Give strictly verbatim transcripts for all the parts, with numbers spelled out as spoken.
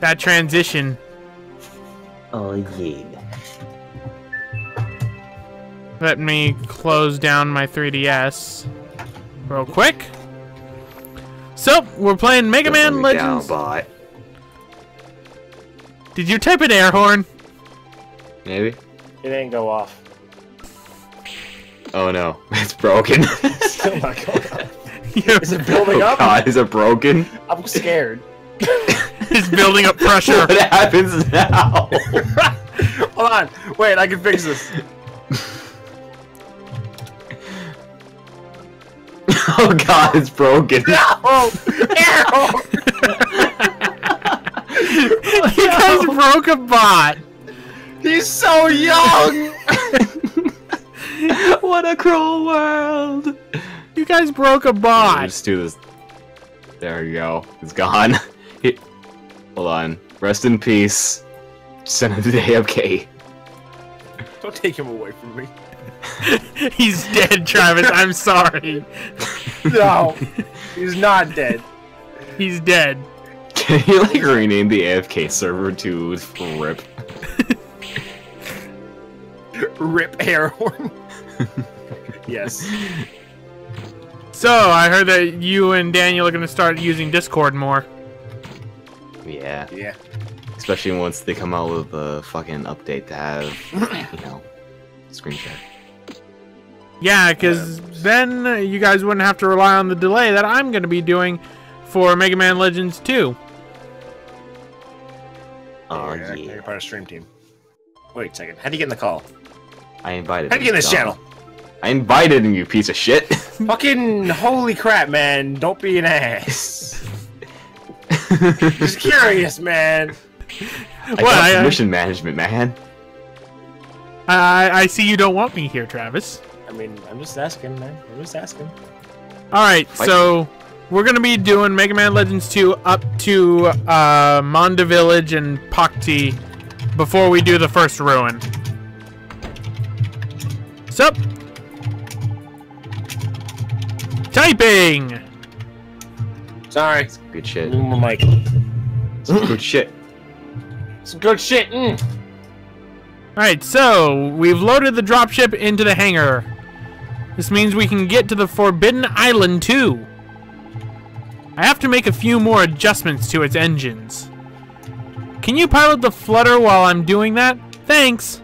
That transition. Oh, yeah. Let me close down my three D S real quick. So, we're playing Mega Man Legends. Down, Did you type an air horn? Maybe. It didn't go off. Oh no, it's broken. It's still not going off. Is it building up? Oh God, is it broken? I'm scared. It's building up pressure. What happens now? Hold on, wait, I can fix this. Oh God, it's broken. No! You guys broke a bot. He's so young. What a cruel world! You guys broke a bot. Yeah, let's do this. There you go. It's gone. He... Hold on. Rest in peace, Son of the A F K. Don't take him away from me. He's dead, Travis. I'm sorry. No, he's not dead. He's dead. Can you like rename the A F K server to RIP? RIP air horn. Yes. So, I heard that you and Daniel are going to start using Discord more. Yeah. Yeah. Especially once they come out with a fucking update to have, you know, screen share. Yeah, because um, then you guys wouldn't have to rely on the delay that I'm going to be doing for Mega Man Legends two. Oh, yeah. yeah. You're part of stream team. Wait a second. How do you get in the call? I invited. How do you get in this channel? I invited him, you piece of shit. Fucking holy crap, man. Don't be an ass. Just curious, man. I well, got I, mission I, management, man. I, I see you don't want me here, Travis. I mean, I'm just asking, man. I'm just asking. Alright, so we're going to be doing Mega Man Legends two up to uh, Manda Village and Pokte before we do the first ruin. Sup? Typing! Sorry. It's good shit. Mm, my mic. Some good shit. Some good shit. Mm. Alright, so we've loaded the dropship into the hangar. This means we can get to the Forbidden Island too. I have to make a few more adjustments to its engines. Can you pilot the Flutter while I'm doing that? Thanks!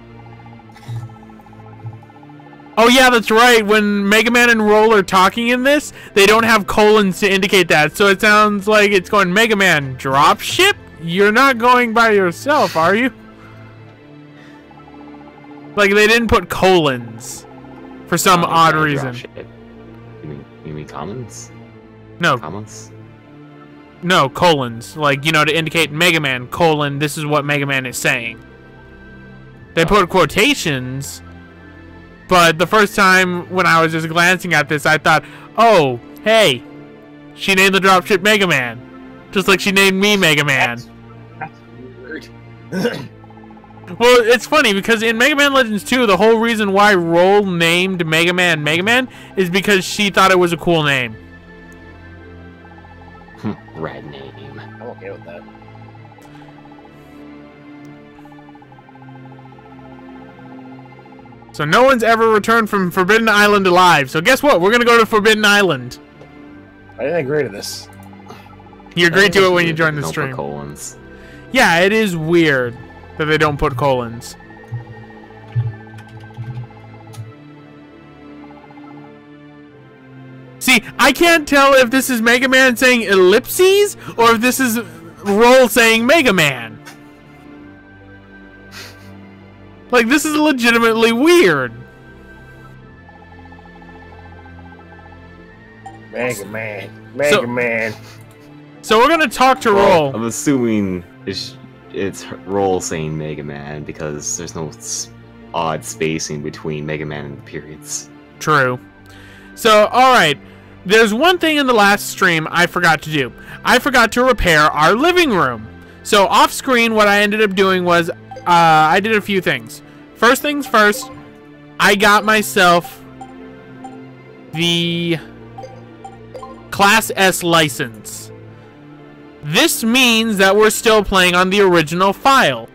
Oh yeah, that's right. When Mega Man and Roll are talking in this, they don't have colons to indicate that. So it sounds like it's going, Mega Man, dropship? You're not going by yourself, are you? Like, they didn't put colons for some oh, odd reason. Dropship. You mean, you mean commons? No. Commons? No, colons. Like, you know, to indicate Mega Man, colon, this is what Mega Man is saying. They oh. put quotations... But the first time when I was just glancing at this, I thought, oh, hey, she named the dropship Mega Man. Just like she named me Mega Man. That's, that's weird. Well, it's funny because in Mega Man Legends two, the whole reason why Roll named Mega Man Mega Man is because she thought it was a cool name. Rad name. I'm okay with that. So no one's ever returned from Forbidden Island alive. So guess what? We're going to go to Forbidden Island. I didn't agree to this. You agreed to it when you joined the stream. Don't put colons. Yeah, it is weird that they don't put colons. See, I can't tell if this is Mega Man saying ellipses or if this is Roll saying Mega Man. Like, this is legitimately weird. Mega Man. Mega so, Man. So we're going to talk to well, Roll. I'm assuming it's, it's Roll saying Mega Man because there's no odd spacing between Mega Man and the periods. True. So, alright. There's one thing in the last stream I forgot to do. I forgot to repair our living room. So, off screen, what I ended up doing was... Uh, I did a few things. First things first, I got myself the Class S license. This means that we're still playing on the original file.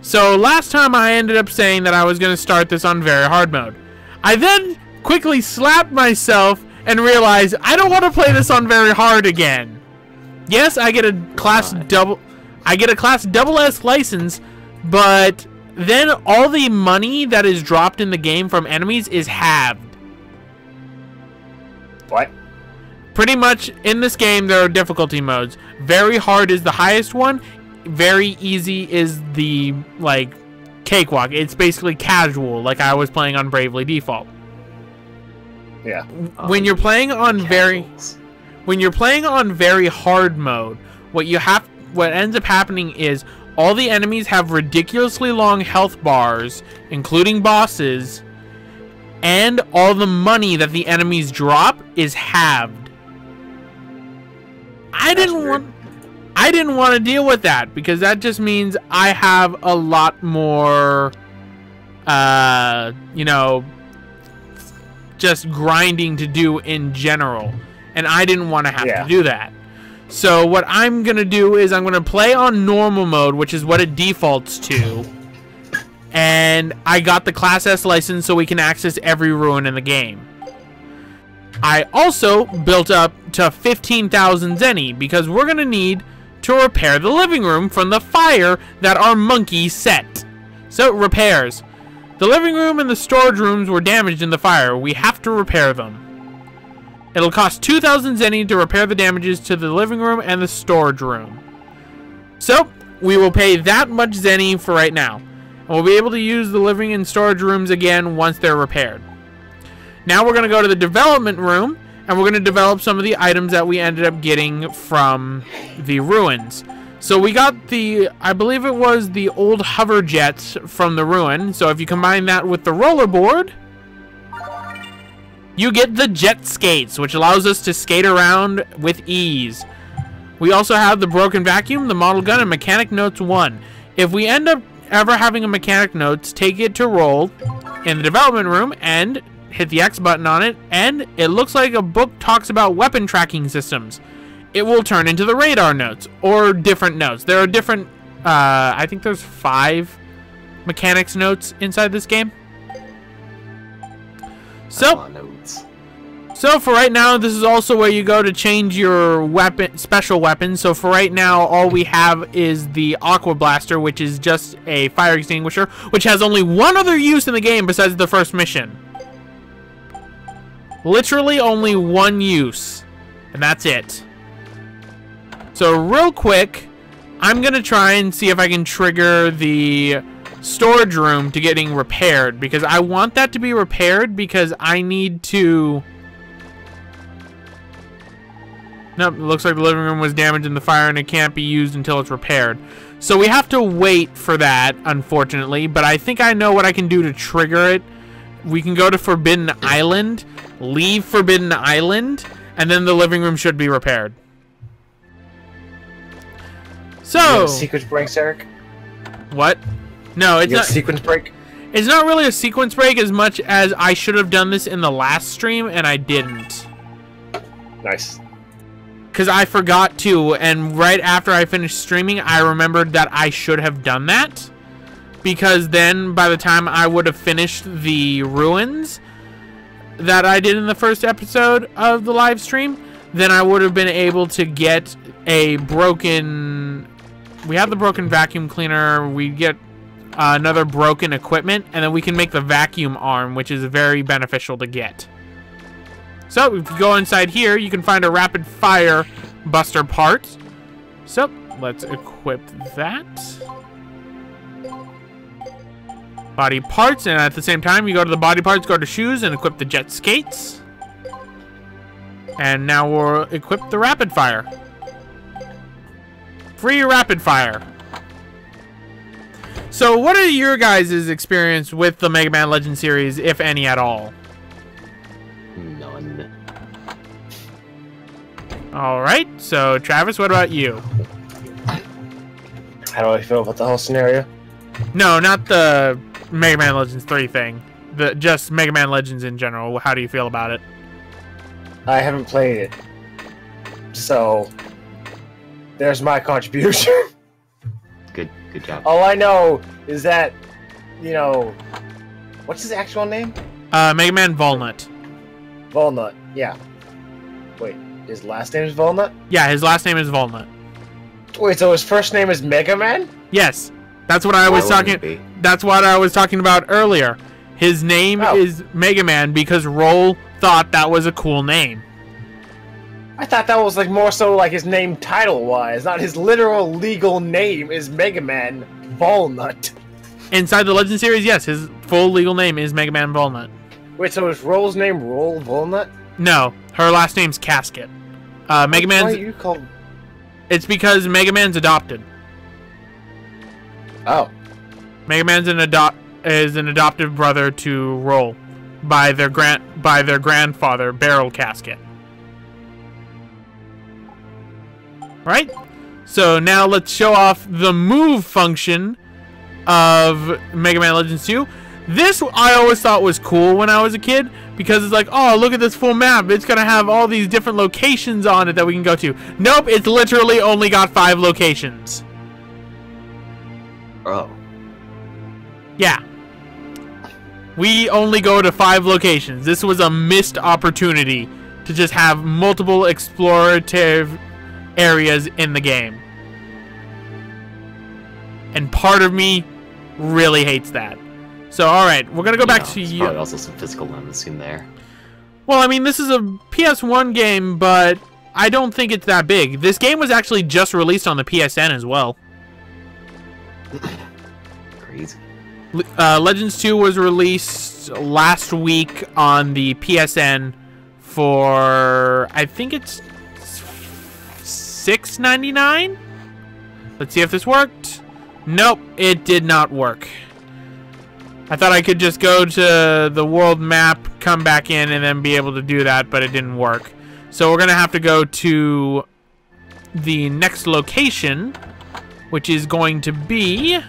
So last time I ended up saying that I was going to start this on very hard mode. I then quickly slapped myself and realized I don't want to play this on very hard again. Yes, I get a class double I get a class double S license, but then all the money that is dropped in the game from enemies is halved. What? Pretty much in this game there are difficulty modes. Very hard is the highest one. Very easy is the, like, cakewalk. It's basically casual, like I was playing on Bravely Default. Yeah. When um, you're playing on casuals. very when you're playing on very hard mode, what you have what ends up happening is all the enemies have ridiculously long health bars, including bosses, and all the money that the enemies drop is halved. I That's didn't want I didn't want to deal with that because that just means I have a lot more, uh, you know, just grinding to do in general. And I didn't want to have yeah. to do that. So what I'm going to do is I'm going to play on normal mode, which is what it defaults to. And I got the Class S license so we can access every ruin in the game. I also built up to fifteen thousand Zenny because we're going to need to repair the living room from the fire that our monkey set. So, repairs. The living room and the storage rooms were damaged in the fire. We have to repair them. It'll cost two thousand Zenny to repair the damages to the living room and the storage room. So, we will pay that much Zenny for right now. And we'll be able to use the living and storage rooms again once they're repaired. Now we're going to go to the development room, and we're going to develop some of the items that we ended up getting from the ruins. So we got the, I believe it was the old hover jets from the ruin. So if you combine that with the rollerboard, you get the jet skates, which allows us to skate around with ease. We also have the broken vacuum, the model gun, and mechanic notes one. If we end up ever having a mechanic notes, take it to roll in the development room and hit the X button on it, and it looks like a book talks about weapon tracking systems. It will turn into the radar notes or different notes. There are different, uh, I think there's five mechanics notes inside this game. So, so for right now, this is also where you go to change your weapon, special weapon. So for right now, all we have is the Aqua Blaster, which is just a fire extinguisher, which has only one other use in the game besides the first mission. Literally only one use, and that's it. So real quick, I'm gonna try and see if I can trigger the storage room to getting repaired, because I want that to be repaired because I need to... Nope, it looks like the living room was damaged in the fire and it can't be used until it's repaired. So we have to wait for that, unfortunately, but I think I know what I can do to trigger it. We can go to Forbidden Island, leave Forbidden Island, and then the living room should be repaired. So, sequence breaks, Eric. What? No, it's not a sequence break. It's not really a sequence break as much as I should have done this in the last stream and I didn't. Nice. Because I forgot to, and right after I finished streaming, I remembered that I should have done that. Because then, by the time I would have finished the ruins that I did in the first episode of the live stream, then I would have been able to get a broken... We have the broken vacuum cleaner. We get uh, another broken equipment, and then we can make the vacuum arm, which is very beneficial to get. So, if you go inside here, you can find a rapid fire buster part. So, let's equip that. Body parts, and at the same time you go to the body parts, go to shoes, and equip the jet skates. And now we'll equip the rapid fire. Free rapid fire. So what are your guys' experience with the Mega Man Legends series, if any at all? None. Alright, so Travis, what about you? How do I feel about the whole scenario? No, not the Mega Man Legends three thing. The just Mega Man Legends in general. How do you feel about it? I haven't played it. So There's my contribution. Good, good job. All I know is that, you know, what's his actual name? Uh, Mega Man Volnutt. Volnutt, yeah. Wait, his last name is Volnutt? Yeah, his last name is Volnutt. Wait, so his first name is Mega Man? Yes, that's what I was talking. That's what I was talking about earlier. His name oh. is Mega Man because Roll thought that was a cool name. I thought that was like more so like his name title-wise, not his literal legal name is Mega Man Volnutt. Inside the Legend series, yes, his full legal name is Mega Man Volnutt. Wait, so is Roll's name Roll Volnutt? No, her last name's Casket. Uh, Mega Man's. Why are you called? It's because Mega Man's adopted. Oh. Mega Man's an adopt is an adoptive brother to Roll, by their grand by their grandfather Barrel Casket. Right? So now let's show off the move function of Mega Man Legends two. This I always thought was cool when I was a kid because it's like, oh, look at this full map. It's going to have all these different locations on it that we can go to. Nope, it's literally only got five locations. Oh. Yeah. We only go to five locations. This was a missed opportunity to just have multiple explorative areas in the game, and part of me really hates that. So all right, we're gonna go yeah, back to you. Probably also some physical limits in there. Well, I mean, this is a P S one game, but I don't think it's that big. This game was actually just released on the P S N as well. Crazy. Uh, Legends two was released last week on the P S N for, I think it's six ninety-nine. Let's see if this worked. Nope, it did not work. I thought I could just go to the world map, come back in, and then be able to do that, but it didn't work. So we're gonna have to go to the next location, which is going to be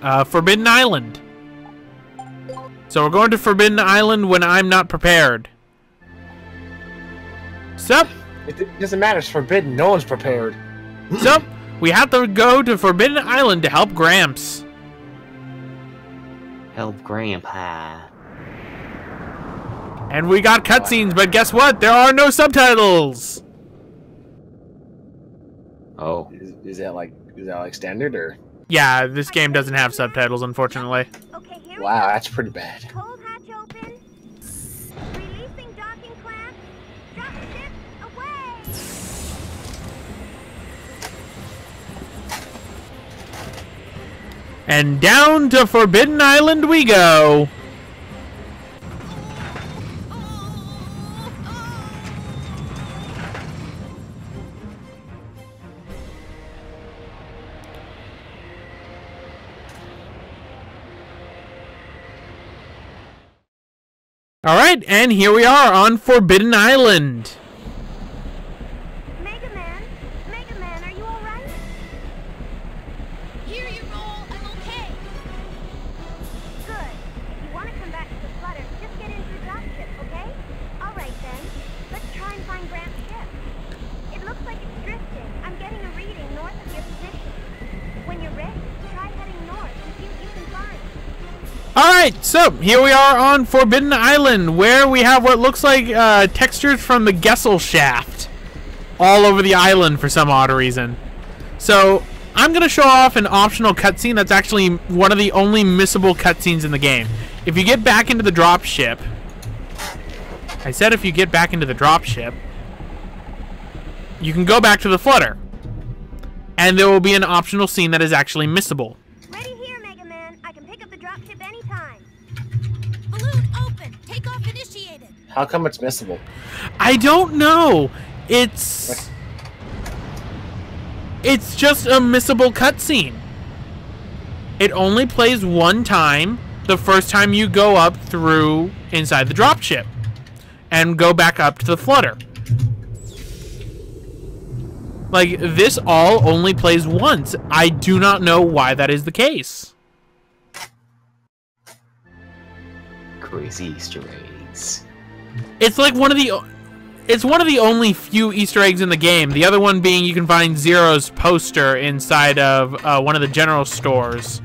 uh, Forbidden Island. So we're going to Forbidden Island when I'm not prepared. Sup? It doesn't matter. It's forbidden. No one's prepared. So, we have to go to Forbidden Island to help Gramps. Help Grandpa. And we got cutscenes, but guess what? There are no subtitles. Oh. Is, is that like is that like standard or? Yeah, this game doesn't have subtitles, unfortunately. Okay, here wow, that's pretty bad. Cold hatch open. Releasing docking class. Drop ship. And down to Forbidden Island we go. All right, and here we are on Forbidden Island. Alright, so here we are on Forbidden Island, where we have what looks like uh, textures from the Gessel shaft all over the island for some odd reason. So I'm going to show off an optional cutscene that's actually one of the only missable cutscenes in the game. If you get back into the dropship, I said if you get back into the dropship, you can go back to the Flutter, and there will be an optional scene that is actually missable. How come it's missable? I don't know. It's... It's just a missable cutscene. It only plays one time, the first time you go up through inside the dropship and go back up to the Flutter. Like, this all only plays once. I do not know why that is the case. Crazy Easter eggs. It's like one of the It's one of the only few Easter eggs in the game. The other one being you can find Zero's poster inside of uh, one of the general stores.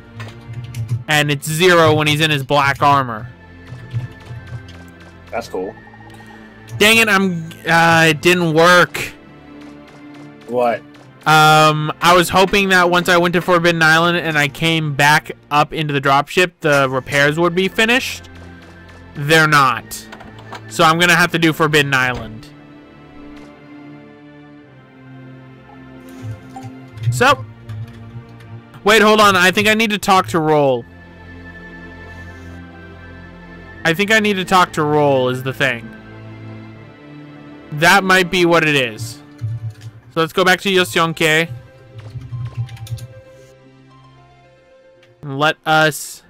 And it's Zero when he's in his black armor. That's cool. Dang it, I'm... Uh, it didn't work. What? Um, I was hoping that once I went to Forbidden Island and I came back up into the dropship, the repairs would be finished. They're not. So I'm going to have to do Forbidden Island. So. Wait, hold on. I think I need to talk to Roll. I think I need to talk to Roll is the thing. That might be what it is. So let's go back to Yosionke. And let us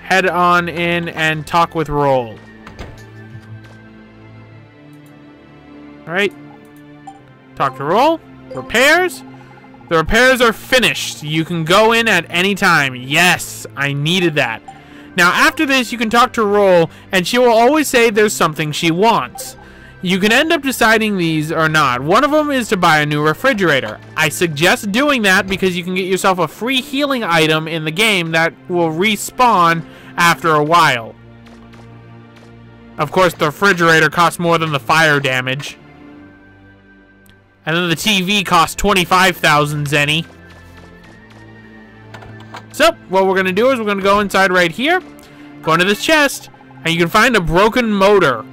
head on in and talk with Roll. Alright. Talk to Roll. Repairs. The repairs are finished. You can go in at any time. Yes, I needed that. Now, after this, you can talk to Roll, and she will always say there's something she wants. You can end up deciding these or not. One of them is to buy a new refrigerator. I suggest doing that because you can get yourself a free healing item in the game that will respawn after a while. Of course, the refrigerator costs more than the fire damage. And then the T V costs twenty-five thousand Zenny. So, what we're going to do is we're going to go inside right here, go into this chest, and you can find a broken motor.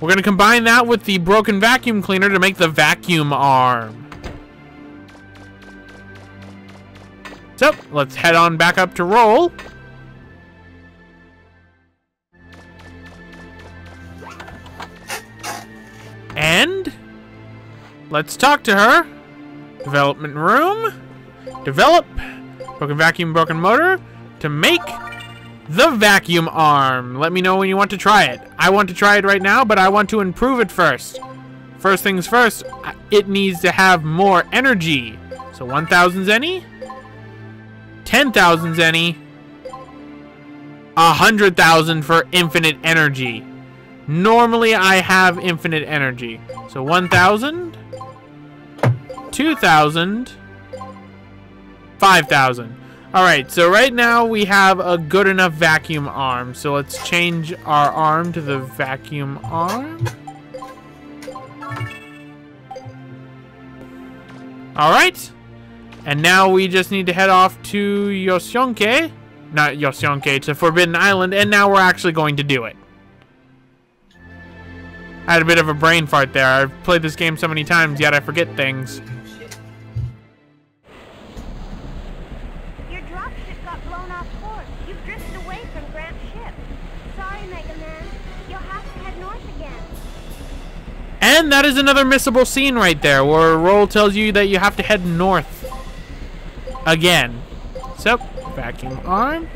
We're going to combine that with the broken vacuum cleaner to make the vacuum arm. So, let's head on back up to Roll. And let's talk to her. Development room. Develop. Broken vacuum, broken motor, to make the vacuum arm. Let me know when you want to try it. I want to try it right now, but I want to improve it first. First things first, it needs to have more energy. So one thousand Zenny, ten thousand Zenny, one hundred thousand for infinite energy. Normally, I have infinite energy. So one thousand, two thousand, five thousand. Alright, so right now we have a good enough vacuum arm. So let's change our arm to the vacuum arm. Alright. And now we just need to head off to Yosionke. Not Yosionke, to Forbidden Island. And now we're actually going to do it. I had a bit of a brain fart there. I've played this game so many times, yet I forget things. And that is another missable scene right there, where Roll tells you that you have to head north again. So, vacuum arm.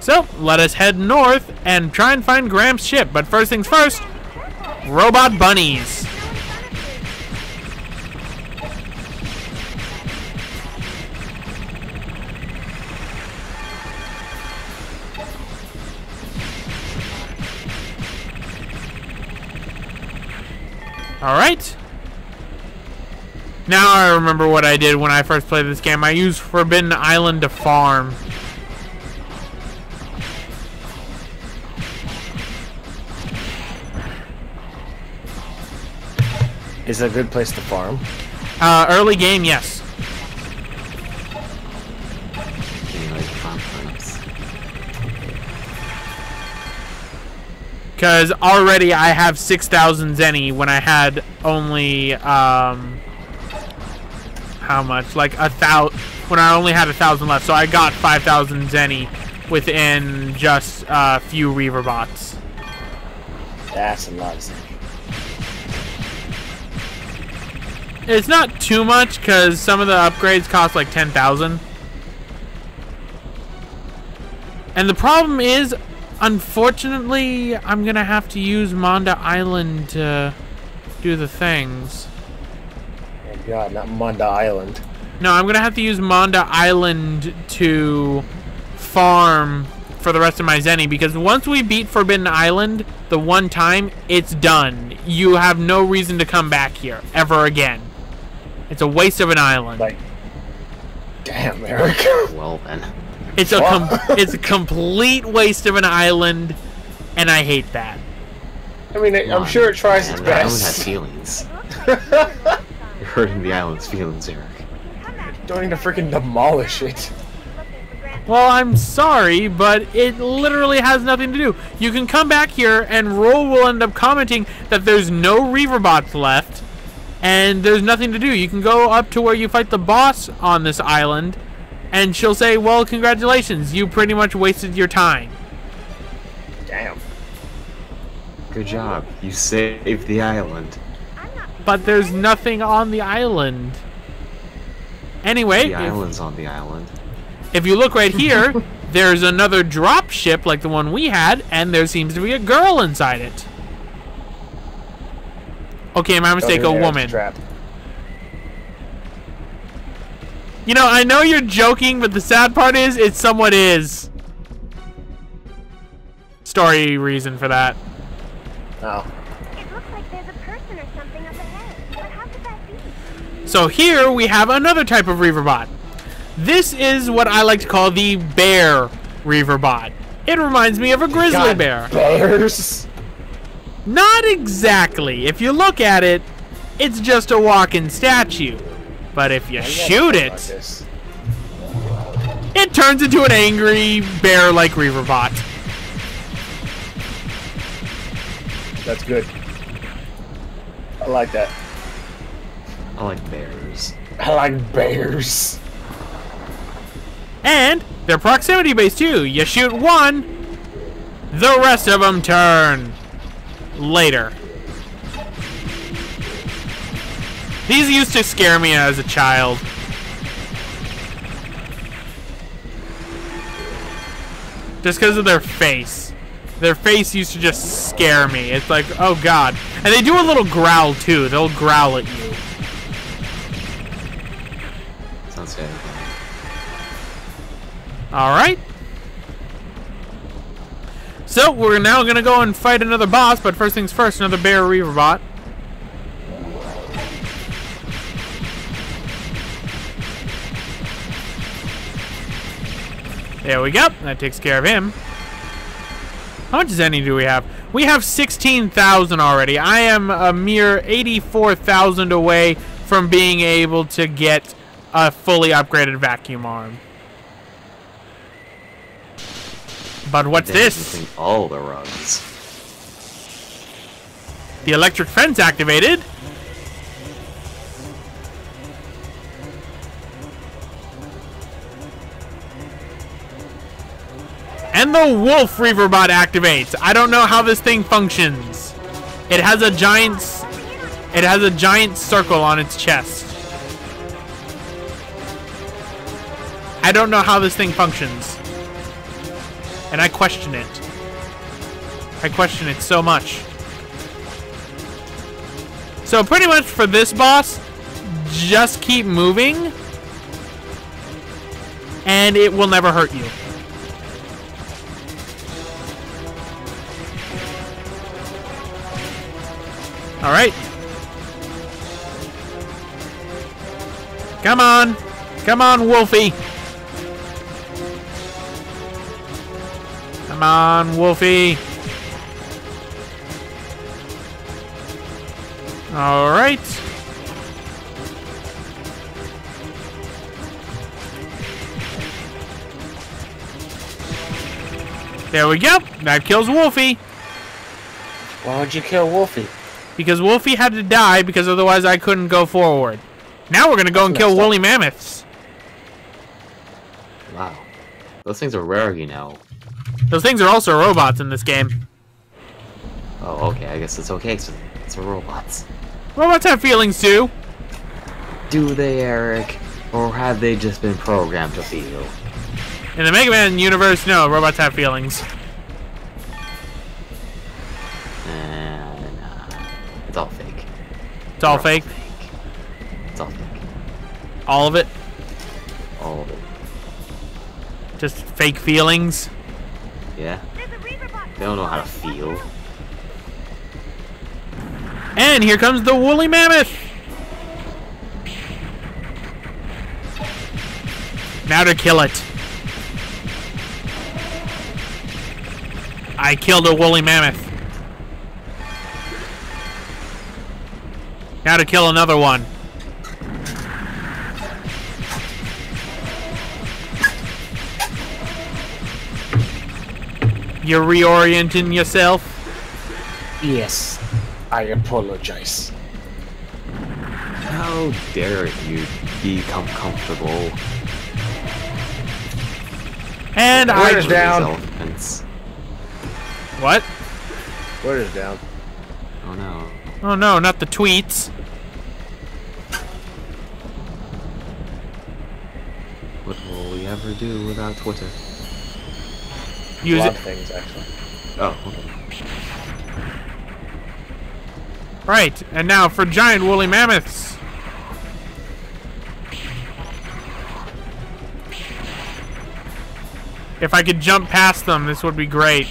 So, let us head north and try and find Gramps' ship. But first things first, robot bunnies. Alright. Now I remember what I did when I first played this game. I used Forbidden Island to farm. Is it a good place to farm? Uh, early game, yes. Because already I have six thousand Zenny when I had only, um, how much? Like a thousand, when I only had a thousand left. So I got five thousand Zenny within just a uh, few Reaverbots. That's a lot of Zenny. It's not too much because some of the upgrades cost like ten thousand. And the problem is, unfortunately, I'm gonna have to use Manda Island to do the things. Oh god, not Manda Island. No, I'm gonna have to use Manda Island to farm for the rest of my Zenny, because once we beat Forbidden Island the one time, it's done. You have no reason to come back here ever again. It's a waste of an island. Like, damn, Eric. Well, then. It's a, com it's a complete waste of an island, and I hate that. I mean, it, I'm sure it tries man, its best. The island has feelings. You're hurting the island's feelings, Eric. You don't need to freaking demolish it. Well, I'm sorry, but it literally has nothing to do. You can come back here, and Roll will end up commenting that there's no Reaverbots left, and there's nothing to do. You can go up to where you fight the boss on this island, and she'll say, well, congratulations, you pretty much wasted your time. Damn. Good job. You saved the island. But there's nothing on the island. Anyway. The island's on the island. If you look right here, there's another drop ship like the one we had, and there seems to be a girl inside it. Okay, my mistake, a woman. You know, I know you're joking, but the sad part is, it somewhat is. Story reason for that. Oh. It looks like there's a person or something up ahead. But how could that be? So here we have another type of Reaverbot. This is what I like to call the bear Reaverbot. It reminds me of a grizzly God, bear. Bears? Not exactly. If you look at it, it's just a walking statue. But if you shoot it, like it turns into an angry bear-like Reaverbot. That's good. I like that. I like bears. I like bears. And they're proximity based too. You shoot one, the rest of them turn later. These used to scare me as a child. Just because of their face. Their face used to just scare me. It's like, oh god. And they do a little growl too. They'll growl at you. Sounds good. Alright. So, we're now going to go and fight another boss, but first things first, another bear Reaverbot. There we go. That takes care of him. How much Zenny do we have? We have sixteen thousand already. I am a mere eighty-four thousand away from being able to get a fully upgraded Vacuum Arm. But what's this? All the runs. The electric fence activated. And the wolf Reaverbot activates. I don't know how this thing functions. It has a giant it has a giant circle on its chest. I don't know how this thing functions. And I question it. I question it so much. So pretty much for this boss, just keep moving. And it will never hurt you. Alright. Come on. Come on, Wolfie. Come on, Wolfie. All right. There we go. That kills Wolfie. Why would you kill Wolfie? Because Wolfie had to die, because otherwise I couldn't go forward. Now we're going to go and kill woolly mammoths. Wow. Those things are rare, you know. Those things are also robots in this game. Oh, okay. I guess it's okay. So it's robots. Robots have feelings too. Do they, Eric? Or have they just been programmed to feel? In the Mega Man universe, no. Robots have feelings. And, uh, it's all fake. It's all fake. fake? It's all fake. All of it? All of it. Just fake feelings? Yeah. They don't know how to feel. And here comes the woolly mammoth! Now to kill it. I killed a woolly mammoth. Now to kill another one. You're reorienting yourself? Yes. I apologize. How dare you become comfortable? And I is down. What? Where is down? Oh no. Oh no, not the tweets. What will we ever do without Twitter? Use a lot it. Of things, actually. Oh, okay. Right, and now for giant woolly mammoths. If I could jump past them, this would be great.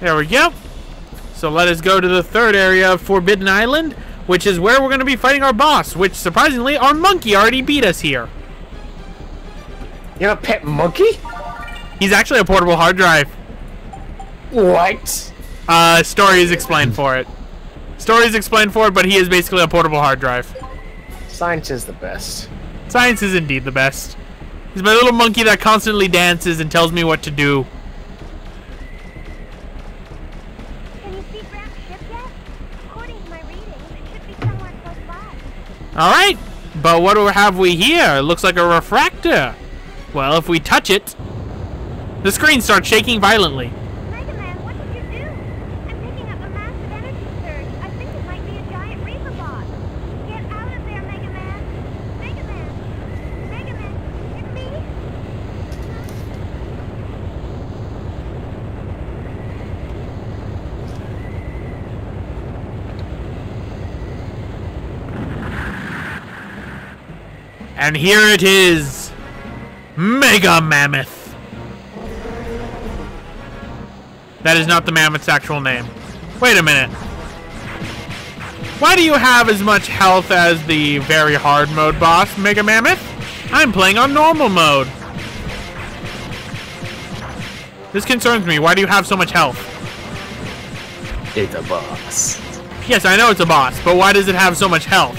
There we go. So let us go to the third area of Forbidden Island, which is where we're going to be fighting our boss, which, surprisingly, our monkey already beat us here. You have a pet monkey? He's actually a portable hard drive. What? Uh, story is explained for it. Story is explained for it, but he is basically a portable hard drive. Science is the best. Science is indeed the best. He's my little monkey that constantly dances and tells me what to do. Can you see Dropship yet? According to my readings, it should be somewhere close by. All right, but what have we here? It looks like a refractor. Well, if we touch it. The screen starts shaking violently. Mega Man, what did you do? I'm picking up a massive energy surge. I think it might be a giant Reaverbot. Get out of there, Mega Man. Mega Man. Mega Man, hit me. And here it is. Mega Mammoth. That is not the mammoth's actual name. Wait a minute. Why do you have as much health as the very hard mode boss, Mega Mammoth? I'm playing on normal mode. This concerns me. Why do you have so much health? It's a boss. Yes, I know it's a boss, but why does it have so much health?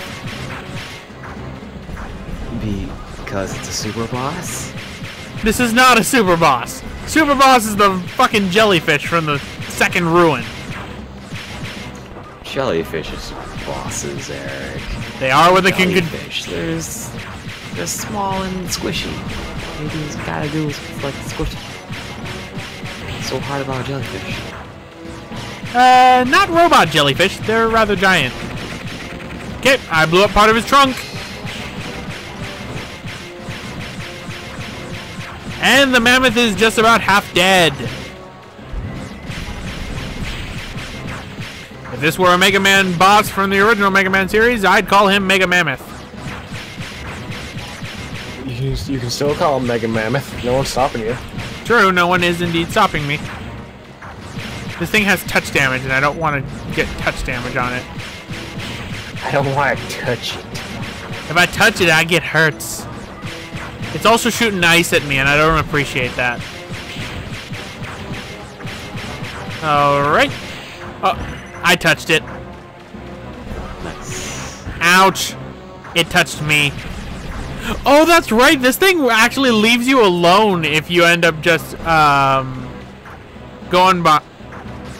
Because it's a super boss? This is not a super boss. Super Boss is the fucking jellyfish from the second ruin. Jellyfish is bosses, Eric. They are with a jellyfish. There's they're small and squishy. Maybe it's gotta do with like squishy. It's so hard about jellyfish. Uh, not robot jellyfish. They're rather giant. Okay, I blew up part of his trunk. And the mammoth is just about half dead. If this were a Mega Man boss from the original Mega Man series, I'd call him Mega Mammoth. You, you can still call him Mega Mammoth. No one's stopping you. True, no one is indeed stopping me. This thing has touch damage, and I don't want to get touch damage on it. I don't want to touch it. If I touch it, I get hurts. It's also shooting ice at me, and I don't appreciate that. Alright. Oh, I touched it. Nice. Ouch. It touched me. Oh, that's right. This thing actually leaves you alone if you end up just um, going by...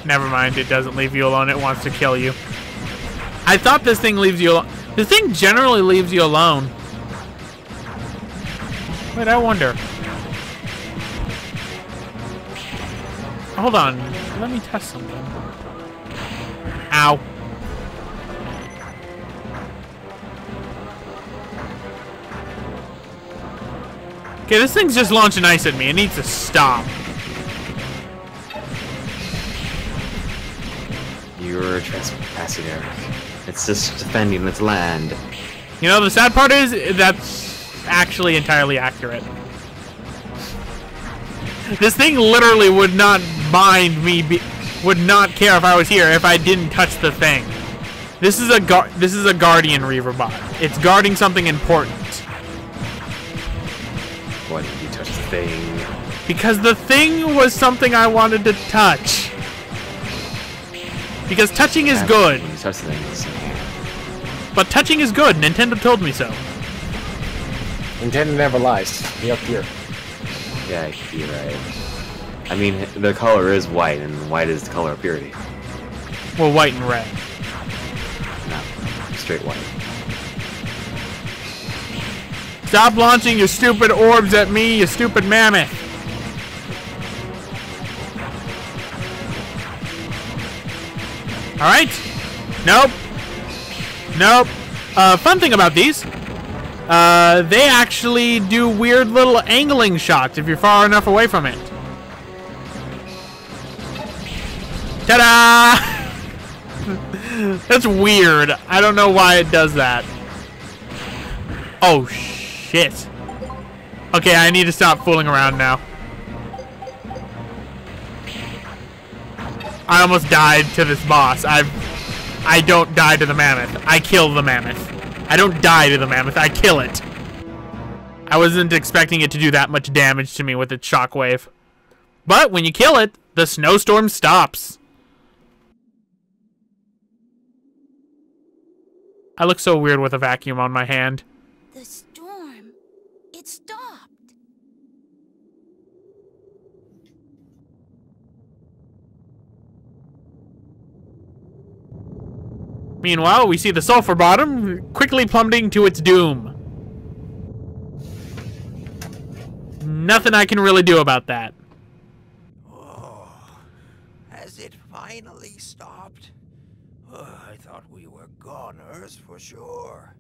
Never mind. It doesn't leave you alone. It wants to kill you. I thought this thing leaves you alone. This thing generally leaves you alone. Wait, I wonder. Hold on. Let me test something. Ow. Okay, this thing's just launching ice at me. It needs to stop. You're trespassing, Eric. It's just defending its land. You know, the sad part is that's... actually entirely accurate. This thing literally would not mind me, be would not care if I was here if I didn't touch the thing. This is a gu this is a guardian Reaverbot. It's guarding something important. Why did you touch the thing? Because the thing was something I wanted to touch. Because touching is good. Touch the thing. But touching is good. Nintendo told me so. Nintendo never lies. Be up here. Yeah, you're right. I mean, the color is white, and white is the color of purity. Well, white and red. No, straight white. Stop launching your stupid orbs at me, you stupid mammoth! Alright. Nope. Nope. Uh, fun thing about these, uh, they actually do weird little angling shots if you're far enough away from it. Ta-da! That's weird. I don't know why it does that. Oh, shit. Okay, I need to stop fooling around now. I almost died to this boss. I I don't die to the mammoth. I kill the mammoth. I don't die to the mammoth. I kill it. I wasn't expecting it to do that much damage to me with its shockwave. But when you kill it, the snowstorm stops. I look so weird with a vacuum on my hand. The storm, it stopped. Meanwhile, we see the Sulpher Bottom quickly plummeting to its doom. Nothing I can really do about that. Oh, has it finally stopped? Oh, I thought we were goners for sure.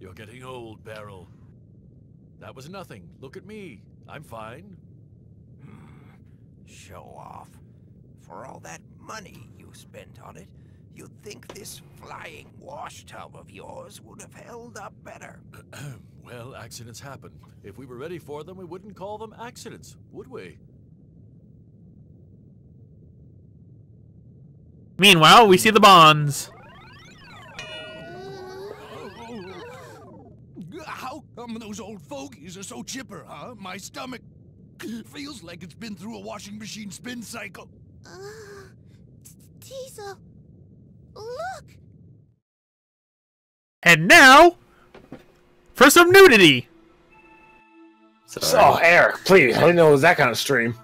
You're getting old, Beryl. That was nothing. Look at me. I'm fine. Hmm. Show off. For all that money you spent on it, you'd think this flying wash tub of yours would have held up better. Well, accidents happen. If we were ready for them, we wouldn't call them accidents, would we? Meanwhile, we see the bonds. How come those old fogies are so chipper, huh? My stomach feels like it's been through a washing machine spin cycle. Uh, Tiesel. Look! And now, for some nudity! So, oh, Eric, please, I didn't know it was that kind of stream.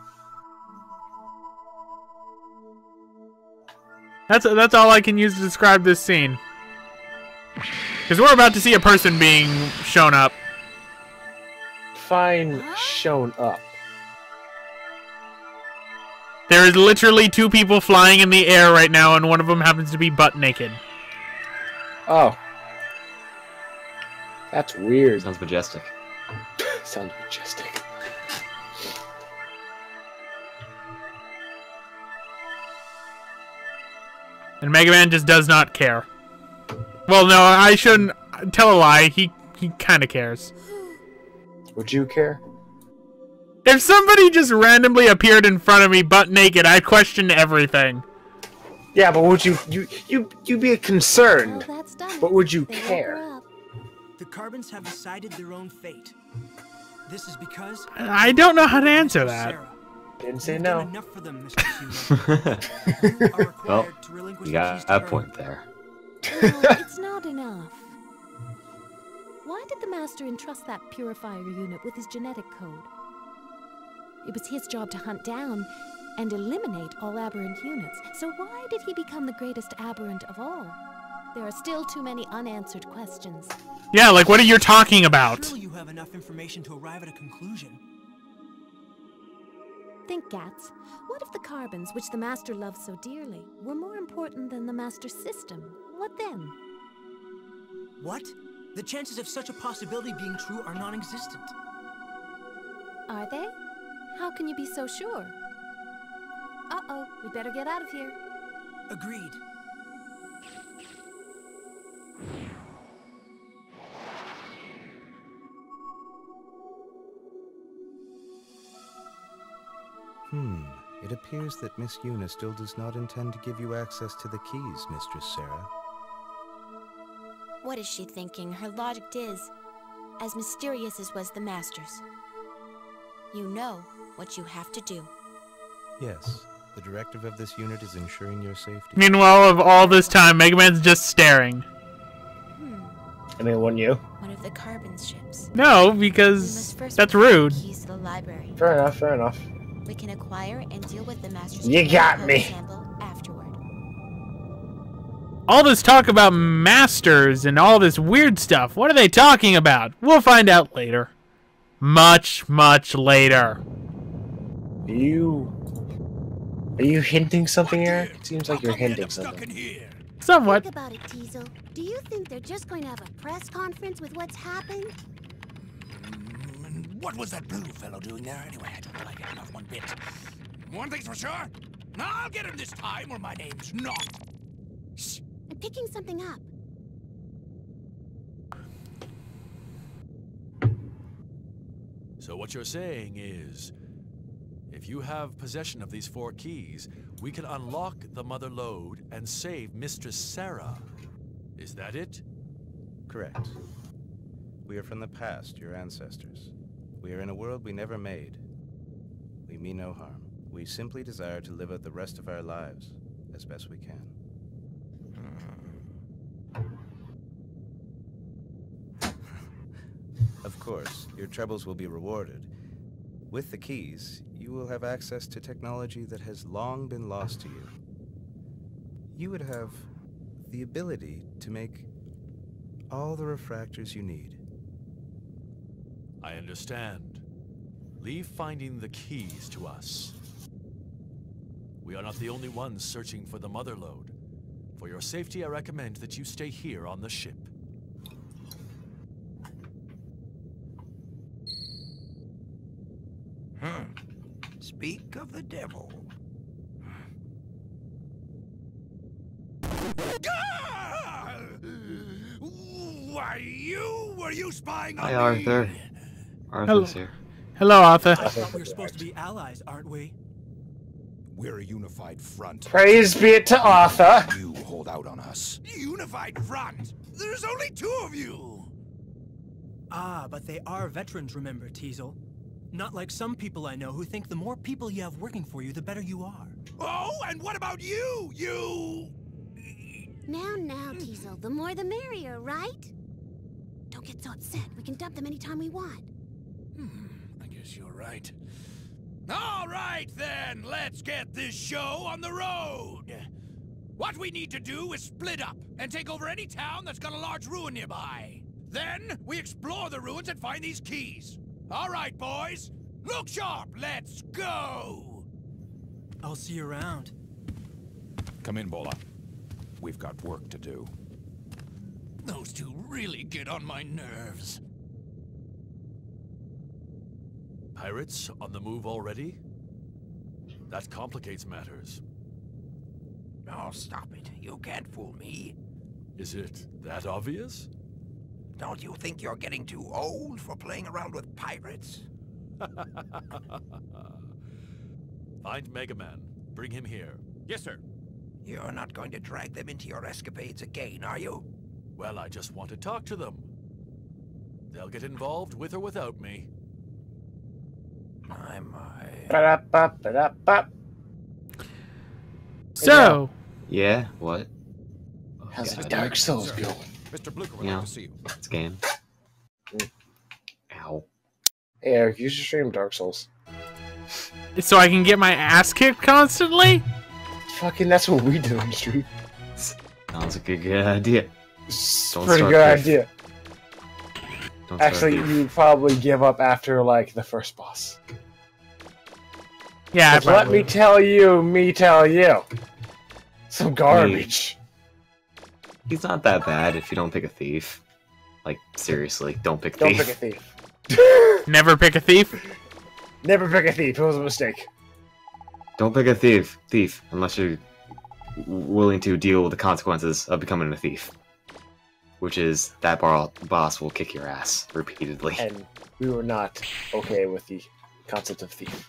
That's, that's all I can use to describe this scene. Because we're about to see a person being shown up. Fine, shown up. There is literally two people flying in the air right now, and one of them happens to be butt naked. Oh. That's weird. Sounds majestic. Sounds majestic. And Mega Man just does not care. Well, no, I shouldn't tell a lie. He, he kind of cares. Would you care? If somebody just randomly appeared in front of me butt naked, I'd question everything. Yeah, but would you you you you'd be concerned? Well, that's done. But would you they care? The Carbons have decided their own fate. This is because I don't know how to answer that. Sera. Didn't say no. Enough for them, Mister Well, you got a point there. Well, it's not enough. Why did the Master entrust that purifier unit with his genetic code? It was his job to hunt down and eliminate all aberrant units. So why did he become the greatest aberrant of all? There are still too many unanswered questions. Yeah, like what are you talking about? Surely you have enough information to arrive at a conclusion. Think, Gats. What if the Carbons, which the Master loved so dearly, were more important than the Master's system? What then? What? The chances of such a possibility being true are non-existent. Are they? How can you be so sure? Uh-oh, we better get out of here. Agreed. Hmm. It appears that Miss Una still does not intend to give you access to the keys, Mistress Sera. What is she thinking? Her logic is as mysterious as was the Master's. You know what you have to do. Yes. The directive of this unit is ensuring your safety. Meanwhile, of all this time, Mega Man's just staring. Hmm. Anyone you? One of the carbon ships. No, because that's rude. Keys to the library. Fair enough, fair enough. We can acquire and deal with the Master's. You got me. Afterward. All this talk about Masters and all this weird stuff, what are they talking about? We'll find out later. Much, much later. You... Are you hinting something, Eric? It seems like you're hinting something. Somewhat. Think about it, Tiesel. Do you think they're just going to have a press conference with what's happened? Mm, what was that blue fellow doing there anyway? I don't like it, not one bit. One thing's for sure. I'll get him this time, or my name's not. Shh. I'm picking something up. So what you're saying is... if you have possession of these four keys, we can unlock the Mother Lode and save Mistress Sera. Is that it? Correct. We are from the past, your ancestors. We are in a world we never made. We mean no harm. We simply desire to live out the rest of our lives as best we can. Of course, your troubles will be rewarded. With the keys, you will have access to technology that has long been lost to you. You would have the ability to make all the refractors you need. I understand. Leave finding the keys to us. We are not the only ones searching for the Mother Lode. For your safety, I recommend that you stay here on the ship. Hmm. Speak of the devil. Why, you were you spying on me? Hi, Arthur. Arthur's here. Hello, Arthur. I thought we were supposed to be allies, aren't we? We're a unified front. Praise be it to Arthur. You hold out on us. Unified front. There's only two of you. Ah, but they are veterans, remember, Tiesel. Not like some people I know who think the more people you have working for you, the better you are. Oh, and what about you? You... Now, now, Tiesel, the more the merrier, right? Don't get so upset. We can dump them anytime we want. Hmm, I guess you're right. All right, then. Let's get this show on the road. What we need to do is split up and take over any town that's got a large ruin nearby. Then we explore the ruins and find these keys. All right, boys. Look sharp. Let's go. I'll see you around. Come in, Bola. We've got work to do. Those two really get on my nerves. Pirates on the move already? That complicates matters. Oh, stop it. You can't fool me. Is it that obvious? Don't you think you're getting too old for playing around with pirates? Find Mega Man. Bring him here. Yes, sir. You're not going to drag them into your escapades again, are you? Well, I just want to talk to them. They'll get involved with or without me. My, my. Ba-da-ba, ba-da-ba. So. Yeah, what? Oh, how's the Dark Souls going? Mister Blucher would yeah. like to see you. It's game. Mm. Ow. Hey, Eric, you should stream Dark Souls. So I can get my ass kicked constantly? Fucking, that's what we do on the street. Sounds like a good idea. Don't Pretty good beef. idea. Don't Actually, you would probably give up after, like, the first boss. Yeah, but let me tell you, me tell you. Some garbage. Me. He's not that bad if you don't pick a thief. Like, seriously, don't pick thief. Don't pick a thief. Never pick a thief? Never pick a thief. It was a mistake. Don't pick a thief. Thief. Unless you're willing to deal with the consequences of becoming a thief. Which is, that bar boss will kick your ass repeatedly. And we were not okay with the concept of thief.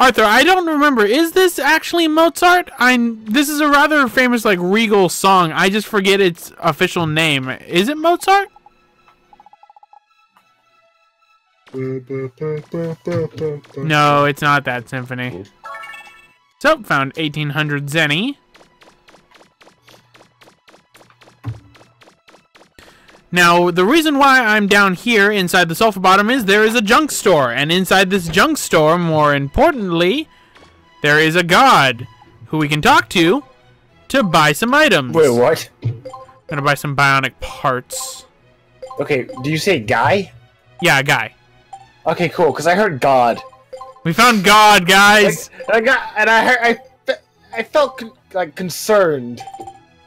Arthur, I don't remember. Is this actually Mozart? I this is a rather famous, like, regal song. I just forget its official name. Is it Mozart? No, it's not that symphony. So, found eighteen hundred Zenny. Now, the reason why I'm down here inside the Sulpher Bottom is there is a junk store. And inside this junk store, more importantly, there is a god who we can talk to to buy some items. Wait, what? I'm gonna buy some bionic parts. Okay, do you say guy? Yeah, guy. Okay, cool, because I heard God. We found God, guys! I, I got, and I heard, I, fe I felt, con like, concerned.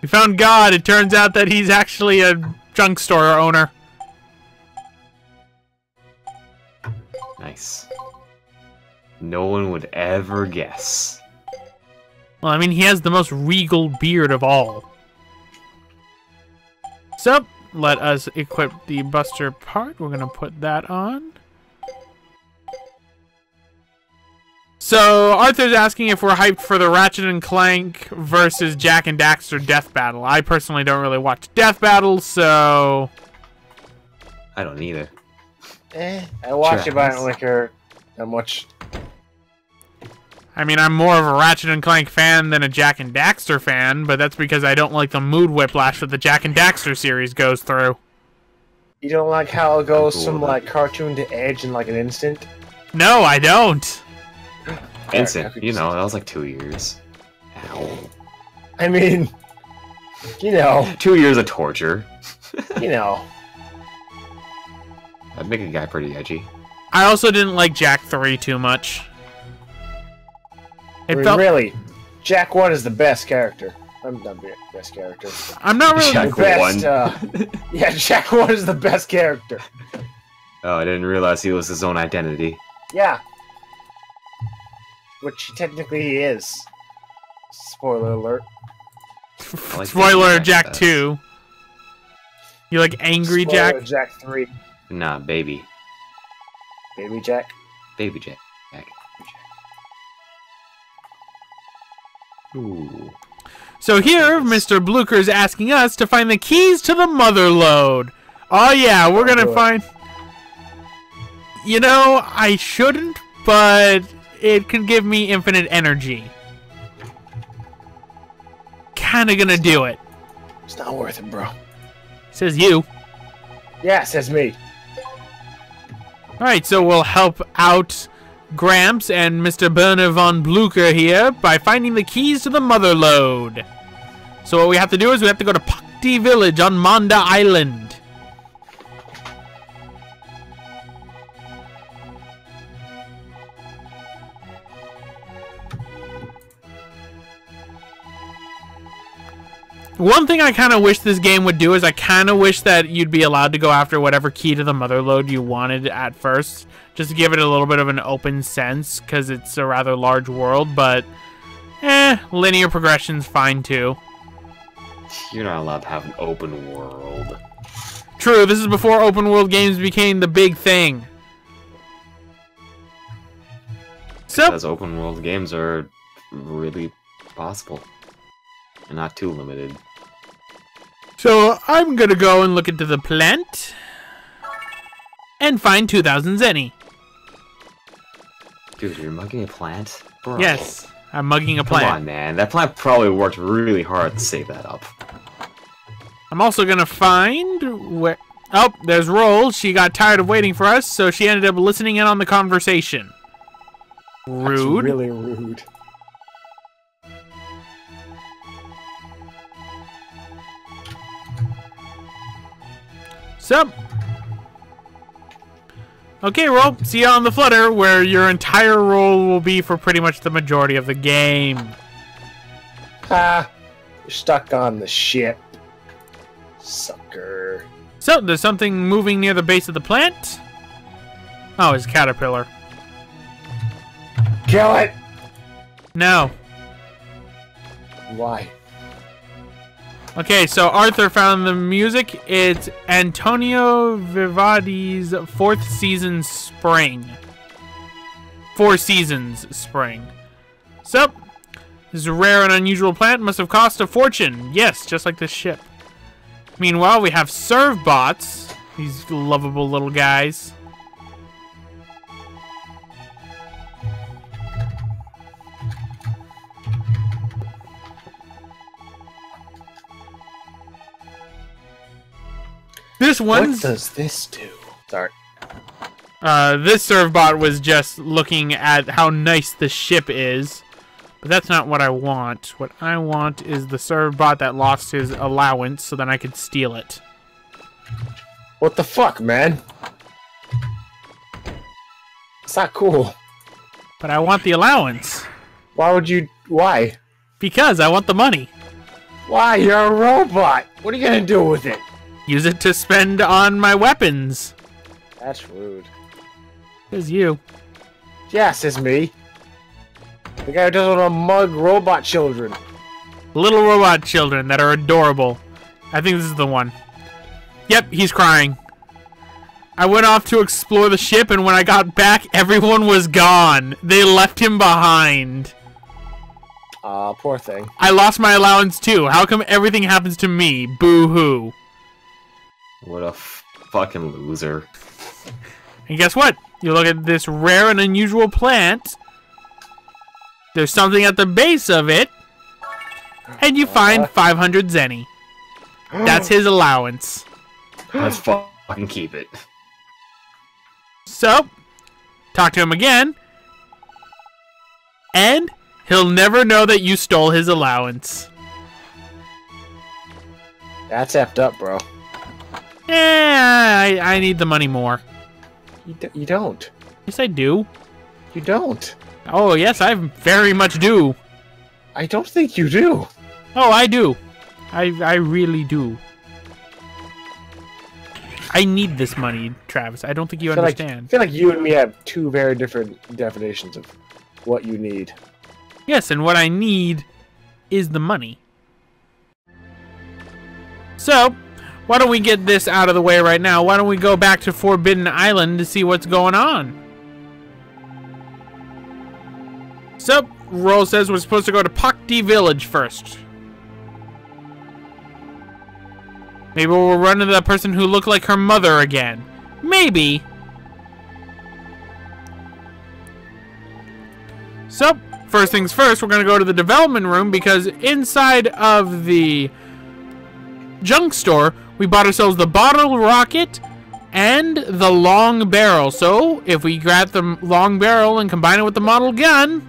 We found God. It turns out that he's actually a junk store owner. Nice. No one would ever guess. Well, I mean, he has the most regal beard of all. So, let us equip the buster part. We're going to put that on. So, Arthur's asking if we're hyped for the Ratchet and Clank versus Jack and Daxter death battle. I personally don't really watch death battles, so... I don't either. Eh, I watch sure. Violent Liquor. I much. I mean, I'm more of a Ratchet and Clank fan than a Jack and Daxter fan, but that's because I don't like the mood whiplash that the Jack and Daxter series goes through. You don't like how it goes cool, from, though. like, cartoon to edge in, like, an instant? No, I don't. Instant. You know, that was, like, two years. Ow. I mean, you know. Two years of torture. You know. That'd make a guy pretty edgy. I also didn't like Jack three too much. It I mean, felt... Really, Jack one is the best character. I'm not the best character. I'm not really Jack the best. Uh, yeah, Jack one is the best character. Oh, I didn't realize he was his own identity. Yeah. Which technically he is. Spoiler alert. Like Spoiler Jack two. You like angry Spoiler Jack? Jack three. Nah, baby. Baby Jack? Baby Jack. Jack. Jack. Ooh. So here, Mister Blucher is asking us to find the keys to the Mother Lode. Oh yeah, we're gonna oh, find... You know, I shouldn't, but... It can give me infinite energy. Kinda gonna do it. It's not worth it, bro. Says you. Yeah, says me. Alright, so we'll help out Gramps and Mister Werner von Blucher here by finding the keys to the Mother Lode. So what we have to do is we have to go to Pokte Village on Manda Island. One thing I kind of wish this game would do is I kind of wish that you'd be allowed to go after whatever key to the Mother Lode you wanted at first, just to give it a little bit of an open sense, because it's a rather large world, but eh, linear progression's fine too. You're not allowed to have an open world. True, this is before open world games became the big thing. So, because open world games are really possible. And not too limited. So I'm gonna go and look into the plant and find two thousand Zenny. Dude, you're mugging a plant? Bro. Yes, I'm mugging a plant. Come on, man. That plant probably worked really hard to save that up. I'm also gonna find where... Oh, there's Roll. She got tired of waiting for us, so she ended up listening in on the conversation. Rude. That's really rude. So, okay, Roll, see you on the Flutter, where your entire role will be for pretty much the majority of the game. Ah, you're stuck on the ship. Sucker. So, there's something moving near the base of the plant. Oh, it's a caterpillar. Kill it! No. Why? Okay, so Arthur found the music. It's Antonio Vivaldi's Fourth Season Spring. Four Seasons Spring. So, this is a rare and unusual plant. Must have cost a fortune. Yes, just like this ship. Meanwhile, we have Servbots. These lovable little guys. This one's... What does this do? Sorry. Uh, this Servbot was just looking at how nice the ship is. But that's not what I want. What I want is the Servbot that lost his allowance so then I could steal it. What the fuck, man? It's not cool. But I want the allowance. Why would you... Why? Because I want the money. Why? You're a robot. What are you gonna do with it? Use it to spend on my weapons. That's rude. It's you. Yes, it's me. The guy who doesn't want to mug robot children. Little robot children that are adorable. I think this is the one. Yep, he's crying. I went off to explore the ship, and when I got back, everyone was gone. They left him behind. Aw, uh, poor thing. I lost my allowance, too. How come everything happens to me? Boo-hoo. What a fucking loser. And guess what? You look at this rare and unusual plant. There's something at the base of it. And you find five hundred Zenny. That's his allowance. Let's fucking keep it. So, talk to him again. And he'll never know that you stole his allowance. That's effed up, bro. Eh, I, I need the money more. You, d you don't. Yes, I do. You don't. Oh, yes, I very much do. I don't think you do. Oh, I do. I, I really do. I need this money, Travis. I don't think you I understand. Like, I feel like you and me have two very different definitions of what you need. Yes, and what I need is the money. So... Why don't we get this out of the way right now? Why don't we go back to Forbidden Island to see what's going on? So, Roll says we're supposed to go to Pokte Village first. Maybe we'll run into that person who looked like her mother again. Maybe. So, first things first, we're going to go to the development room because inside of the junk store... We bought ourselves the bottle rocket and the long barrel. So, if we grab the long barrel and combine it with the model gun,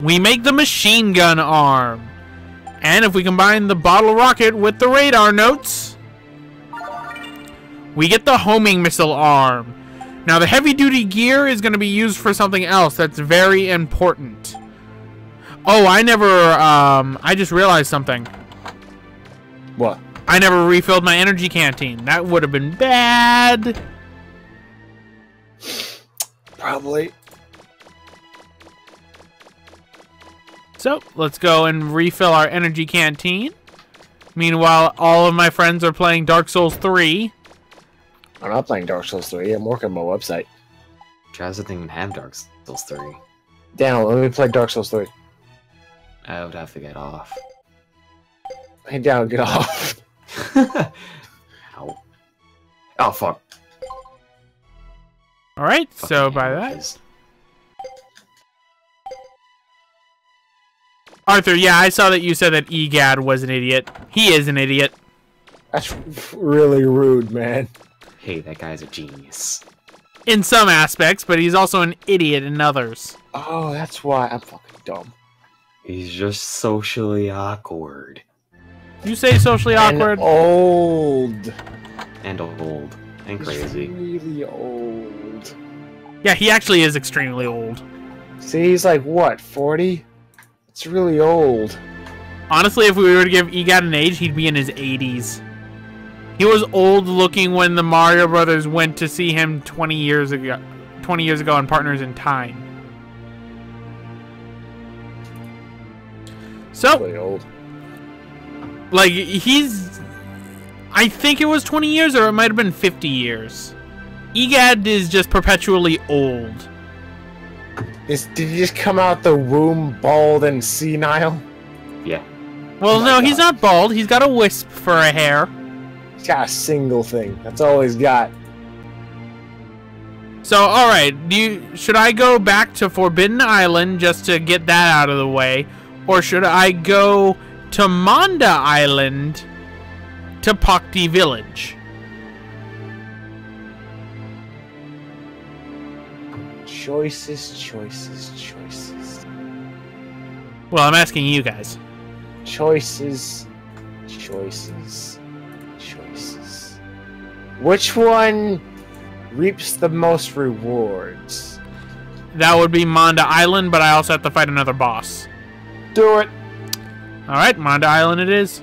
we make the machine gun arm. And if we combine the bottle rocket with the radar notes, we get the homing missile arm. Now, the heavy-duty gear is going to be used for something else that's very important. Oh, I never, um, I just realized something. What? I never refilled my energy canteen. That would have been bad. Probably. So, let's go and refill our energy canteen. Meanwhile, all of my friends are playing Dark Souls three. I'm not playing Dark Souls three. I'm working on my website. Travis doesn't even have Dark Souls three. Damn, let me play Dark Souls three. I would have to get off. Hey, down, get off. Ow. Oh, fuck. Alright, so by that... Arthur, yeah, I saw that you said that E G A D was an idiot. He is an idiot. That's really rude, man. Hey, that guy's a genius. In some aspects, but he's also an idiot in others. Oh, that's why I'm fucking dumb. He's just socially awkward. You say socially awkward. And old. And old. And he's crazy. Really old. Yeah, he actually is extremely old. See, he's like, what, forty? It's really old. Honestly, if we were to give E G A D an age, he'd be in his eighties. He was old looking when the Mario Brothers went to see him twenty years ago, twenty years ago on Partners in Time. So. Really old. Like, he's... I think it was twenty years, or it might have been fifty years. E G A D is just perpetually old. Is did he just come out the womb bald and senile? Yeah. Well, oh no, God. He's not bald. He's got a wisp for a hair. He's got a single thing. That's all he's got. So, all right. Do you, should I go back to Forbidden Island just to get that out of the way, or should I go to Manda Island to Pokte Village? Choices, choices, choices. Well, I'm asking you guys. Choices, choices, choices. Which one reaps the most rewards? That would be Manda Island, but I also have to fight another boss. Do it. All right, Manda Island it is.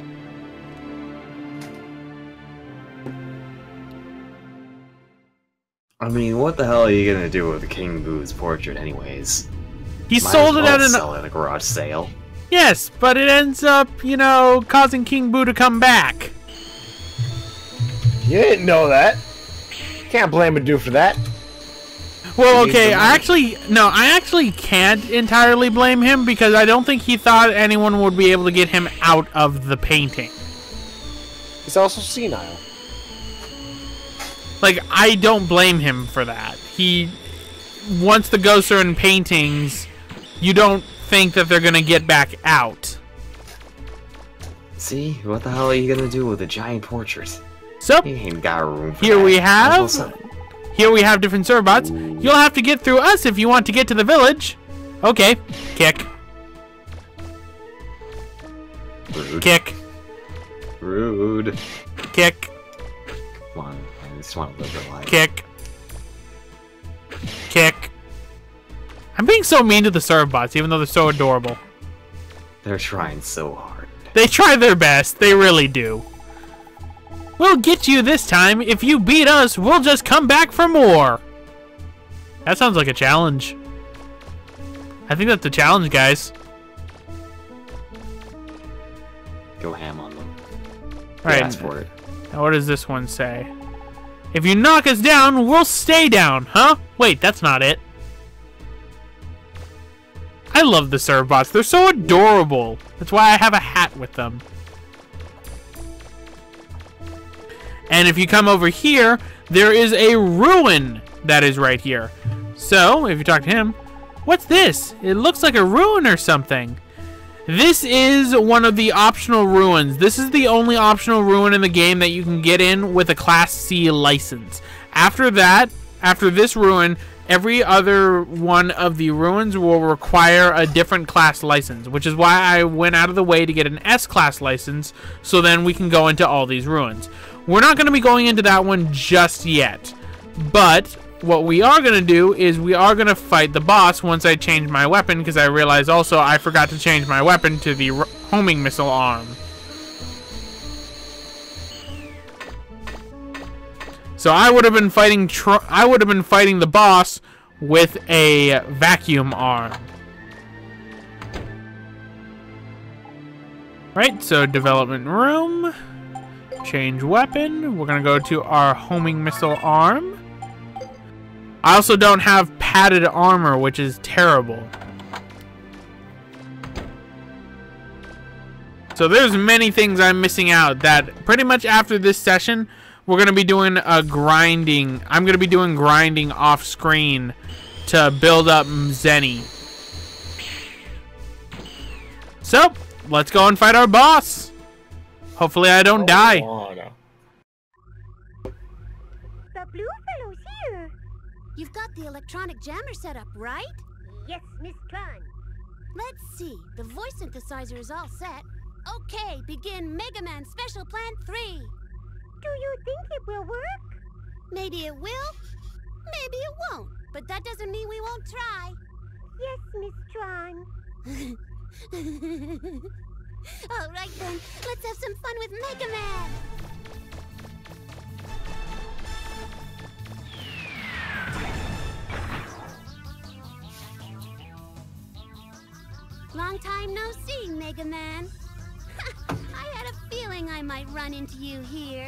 I mean, what the hell are you gonna do with King Boo's portrait, anyways? He Might sold as well it at sell an... at a garage sale. Yes, but it ends up, you know, causing King Boo to come back. You didn't know that. Can't blame a dude for that. Well, okay, I actually no, I actually can't entirely blame him because I don't think he thought anyone would be able to get him out of the painting. He's also senile. Like, I don't blame him for that. He, once the ghosts are in paintings, you don't think that they're gonna get back out. See? What the hell are you gonna do with a giant portrait? So, he ain't got room for here that. we have, here we have different Servbots. Ooh. You'll have to get through us if you want to get to the village. Okay, kick. Rude. Kick. Rude. Kick. Come on. Just want to live their life. Kick. Kick. I'm being so mean to the Servbots, even though they're so adorable. They're trying so hard. They try their best. They really do. We'll get you this time. If you beat us, we'll just come back for more. That sounds like a challenge. I think that's the challenge, guys. Go ham on them. All right. Ask for it. Now, what does this one say? If you knock us down, we'll stay down, huh? Wait, that's not it. I love the Servbots. They're so adorable. That's why I have a hat with them. And if you come over here, there is a ruin that is right here. So, if you talk to him, what's this? It looks like a ruin or something. This is one of the optional ruins. This is the only optional ruin in the game that you can get in with a Class C license. After that, after this ruin, every other one of the ruins will require a different class license, which is why I went out of the way to get an S-class license, so then we can go into all these ruins. We're not going to be going into that one just yet, but what we are going to do is we are going to fight the boss once I change my weapon, because I realized also I forgot to change my weapon to the Homing Missile Arm. So I would have been fighting Tr- I would have been fighting the boss with a Vacuum Arm. Right, so development room, change weapon. We're going to go to our Homing Missile Arm. I also don't have padded armor, which is terrible. So there's many things I'm missing out that pretty much after this session, we're going to be doing a grinding. I'm going to be doing grinding off screen to build up Zenny. So let's go and fight our boss. Hopefully I don't oh, die. Oh, no. You've got the electronic jammer set up, right? Yes, Miss Tron. Let's see. The voice synthesizer is all set. Okay, begin Mega Man Special Plan three. Do you think it will work? Maybe it will, maybe it won't. But that doesn't mean we won't try. Yes, Miss Tron. All right, then. Let's have some fun with Mega Man. Long time no see, Mega Man. I had a feeling I might run into you here.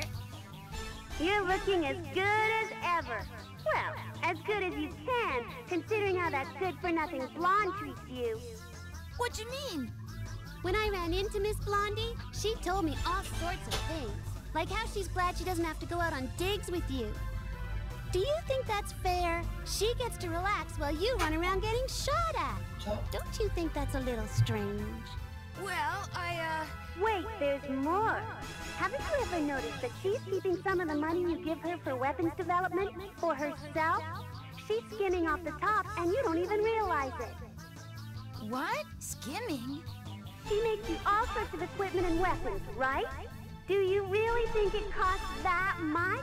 You're looking as good as ever. Well, as good as you can, considering how that good-for-nothing blonde treats you. What do you mean? When I ran into Miss Blondie, she told me all sorts of things. Like how she's glad she doesn't have to go out on digs with you. Do you think that's fair? She gets to relax while you run around getting shot at. Don't you think that's a little strange? Well, I, uh... Wait, there's more. Haven't you ever noticed that she's keeping some of the money you give her for weapons development for herself? She's skimming off the top, and you don't even realize it. What? Skimming? She makes you all sorts of equipment and weapons, right? Do you really think it costs that much?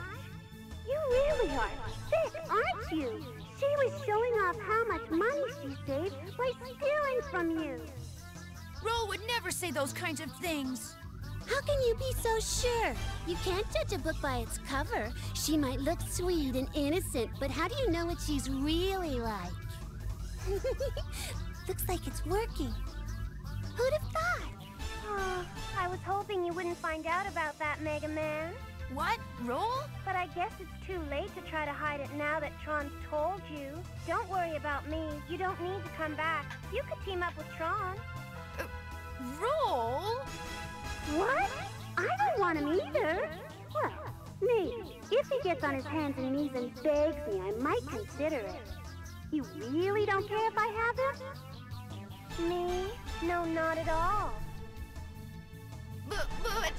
You really are sick, aren't you? She was showing off how much money she saved by stealing from you. Roll would never say those kinds of things. How can you be so sure? You can't judge a book by its cover. She might look sweet and innocent, but how do you know what she's really like? Looks like it's working. Who'd have thought? Oh, I was hoping you wouldn't find out about that, Mega Man. What? Roll? But I guess it's too late to try to hide it now that Tron's told you. Don't worry about me. You don't need to come back. You could team up with Tron. Uh, roll? What? I don't want him either. Well, maybe. If he gets on his hands and knees and begs me, I might consider it. You really don't care if I have him? Me? No, not at all. But, but...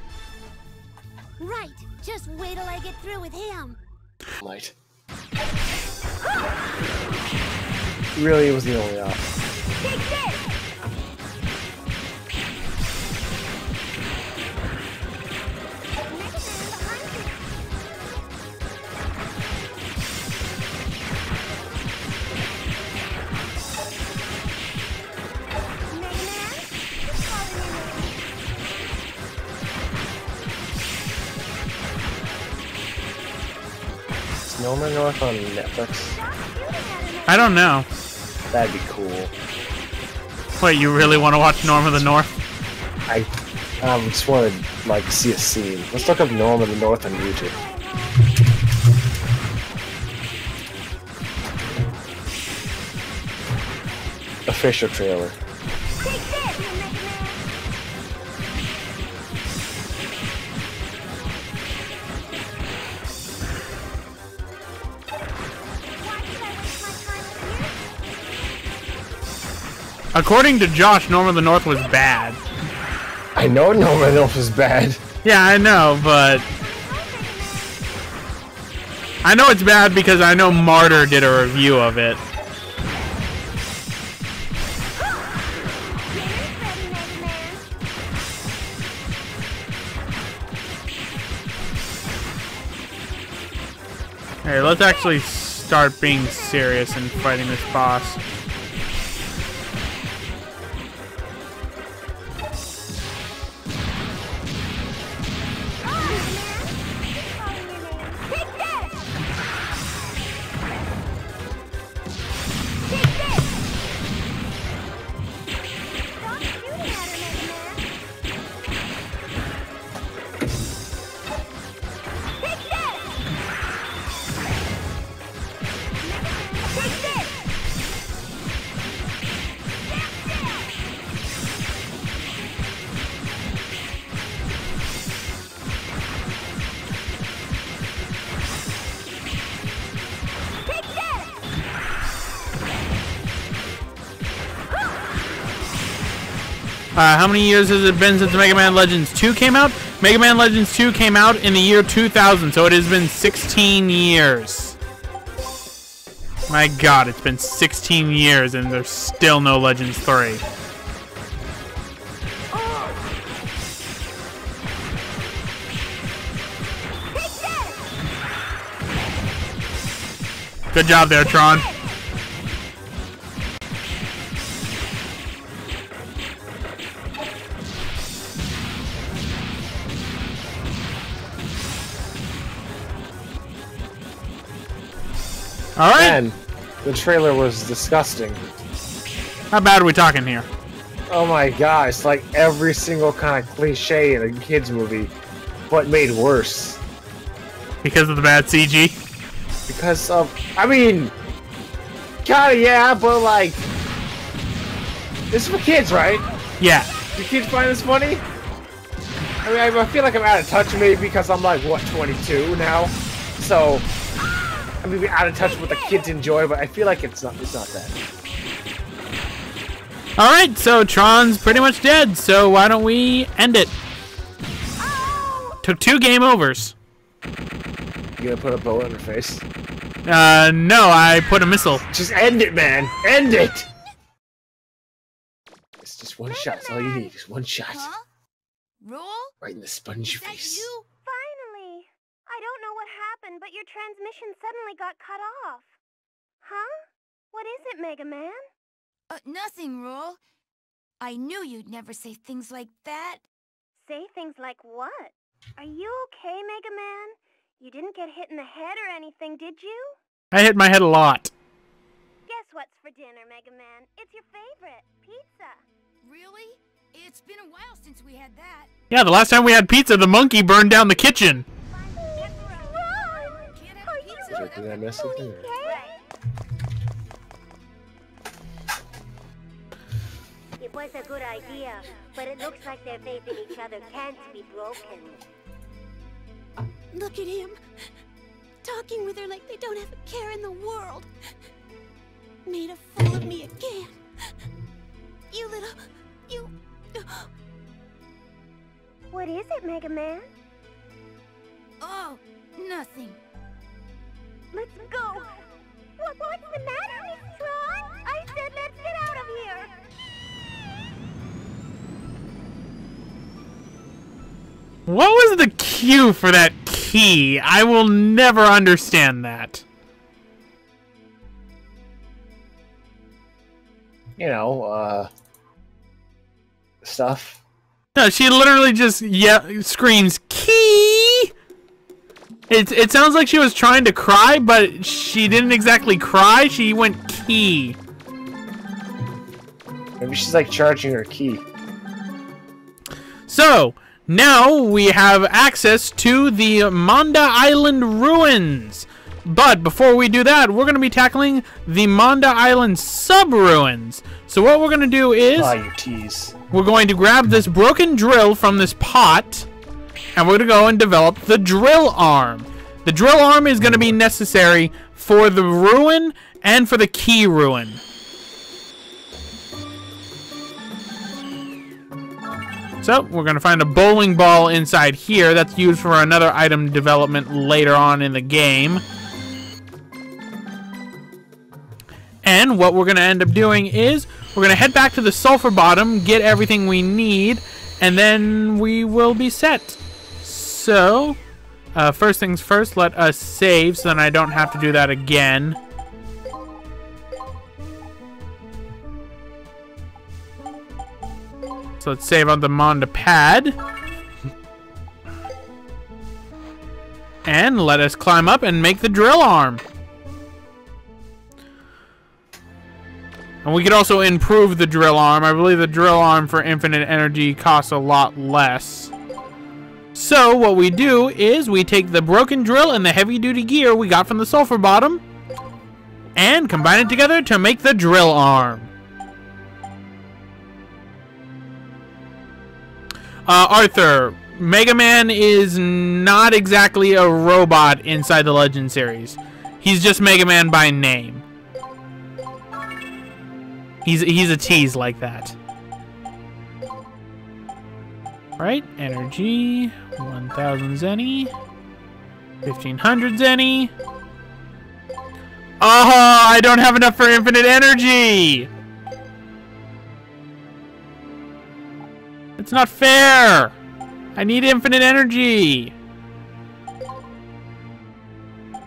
Right. Just wait till I get through with him. Light. Really, it was the only option. Take this! Norm of the North on Netflix? I don't know. That'd be cool. Wait, you really want to watch Norm of the North? I um, just want to like see a scene. Let's look up Norm of the North on YouTube. Official trailer. According to Josh, Norm of the North was bad. I know Norm of the North was bad. Yeah, I know, but... I know it's bad because I know Martyr did a review of it. Alright, let's actually start being serious and fighting this boss. Uh, how many years has it been since Mega Man Legends two came out? Mega Man Legends two came out in the year two thousand, so it has been sixteen years. My god, it's been sixteen years and there's still no Legends three. Good job there, Tron. All right. Man, the trailer was disgusting. How bad are we talking here? Oh my gosh, like every single kind of cliche in a kids movie, but made worse. Because of the bad C G? because of, I mean, kinda yeah, but like, this is for kids, right? Yeah. Do kids find this funny? I mean, I, I feel like I'm out of touch maybe because I'm like, what, twenty-two now? So, I'm maybe out of touch with what the kids enjoy, but I feel like it's not, it's not that. Alright, so Tron's pretty much dead, so why don't we end it? Took two game overs. You gonna put a bullet in her face? Uh, no, I put a missile. Just end it, man. End it! It's just one shot. That's all you need. Just one shot. Huh? Roll? Right in the spongy face. You? Finally! I don't know what happened, but your transmission suddenly got cut off. Huh? What is it, Mega Man? Uh, nothing, Roll. I knew you'd never say things like that. Say things like what? Are you okay, Mega Man? You didn't get hit in the head or anything, did you? I hit my head a lot. Guess what's for dinner, Mega Man? It's your favorite, pizza. Really? It's been a while since we had that. Yeah, the last time we had pizza, the monkey burned down the kitchen. It was a good idea, but it looks like their faith in each other can't be broken. Look at him. Talking with her like they don't have a care in the world. Made a fool of me again. You little... you... What is it, Mega Man? Oh, nothing. Let's go. What, what's the matter, Miss Tron? I said let's get out of here. What was the cue for that key? I will never understand that. You know, uh... stuff. No, she literally just yeah screams, key! It, it sounds like she was trying to cry, but she didn't exactly cry. She went key. Maybe she's like charging her key. So... now we have access to the Manda Island ruins, but before we do that, we're going to be tackling the Manda Island sub-ruins. So what we're going to do is oh, you tease. We're going to grab this broken drill from this pot, and we're going to go and develop the drill arm. The drill arm is going to be necessary for the ruin and for the key ruin. So, we're going to find a bowling ball inside here. That's used for another item development later on in the game. And what we're going to end up doing is we're going to head back to the Sulpher Bottom, get everything we need, and then we will be set. So, uh, first things first, let us save so then I don't have to do that again. So let's save on the Manda pad. And let us climb up and make the drill arm. And we could also improve the drill arm. I believe the drill arm for infinite energy costs a lot less. So what we do is we take the broken drill and the heavy duty gear we got from the Sulpher Bottom and combine it together to make the drill arm. Uh, Arthur, Mega Man is not exactly a robot inside the Legend series. He's just Mega Man by name. He's he's a tease like that. Right? Energy, one thousand Zenny, fifteen hundred Zenny. Oh, I don't have enough for infinite energy. It's not fair! I need infinite energy!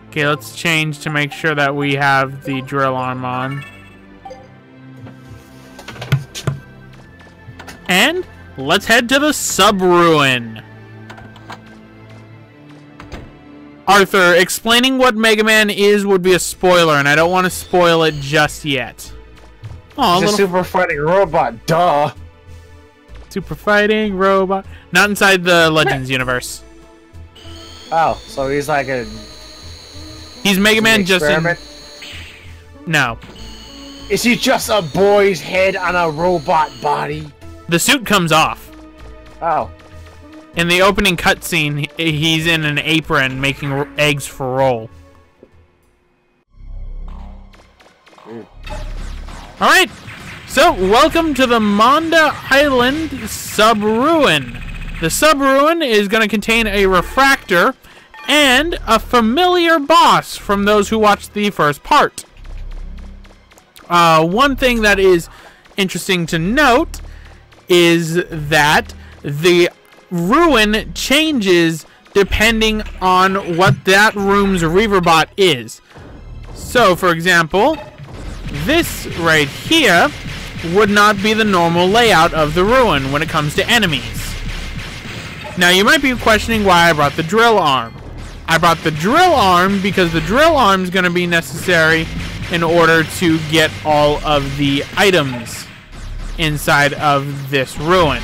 Okay, let's change to make sure that we have the drill arm on. And let's head to the sub-ruin. Arthur, explaining what Mega Man is would be a spoiler, and I don't want to spoil it just yet. Aw, it's a super fighting robot, duh! Super fighting robot. Not inside the Legends universe. Oh, so he's like a He's Mega Man just in... No. Is he just a boy's head on a robot body? The suit comes off. Oh. In the opening cutscene, he's in an apron making eggs for roll. Mm. Alright, so welcome to the Manda Island sub-ruin. The sub-ruin is going to contain a refractor and a familiar boss from those who watched the first part. Uh, one thing that is interesting to note is that the ruin changes depending on what that room's Reaverbot is. So, for example, this right here would not be the normal layout of the ruin when it comes to enemies. Now, you might be questioning why I brought the drill arm. I brought the drill arm because the drill arm is going to be necessary in order to get all of the items inside of this ruin.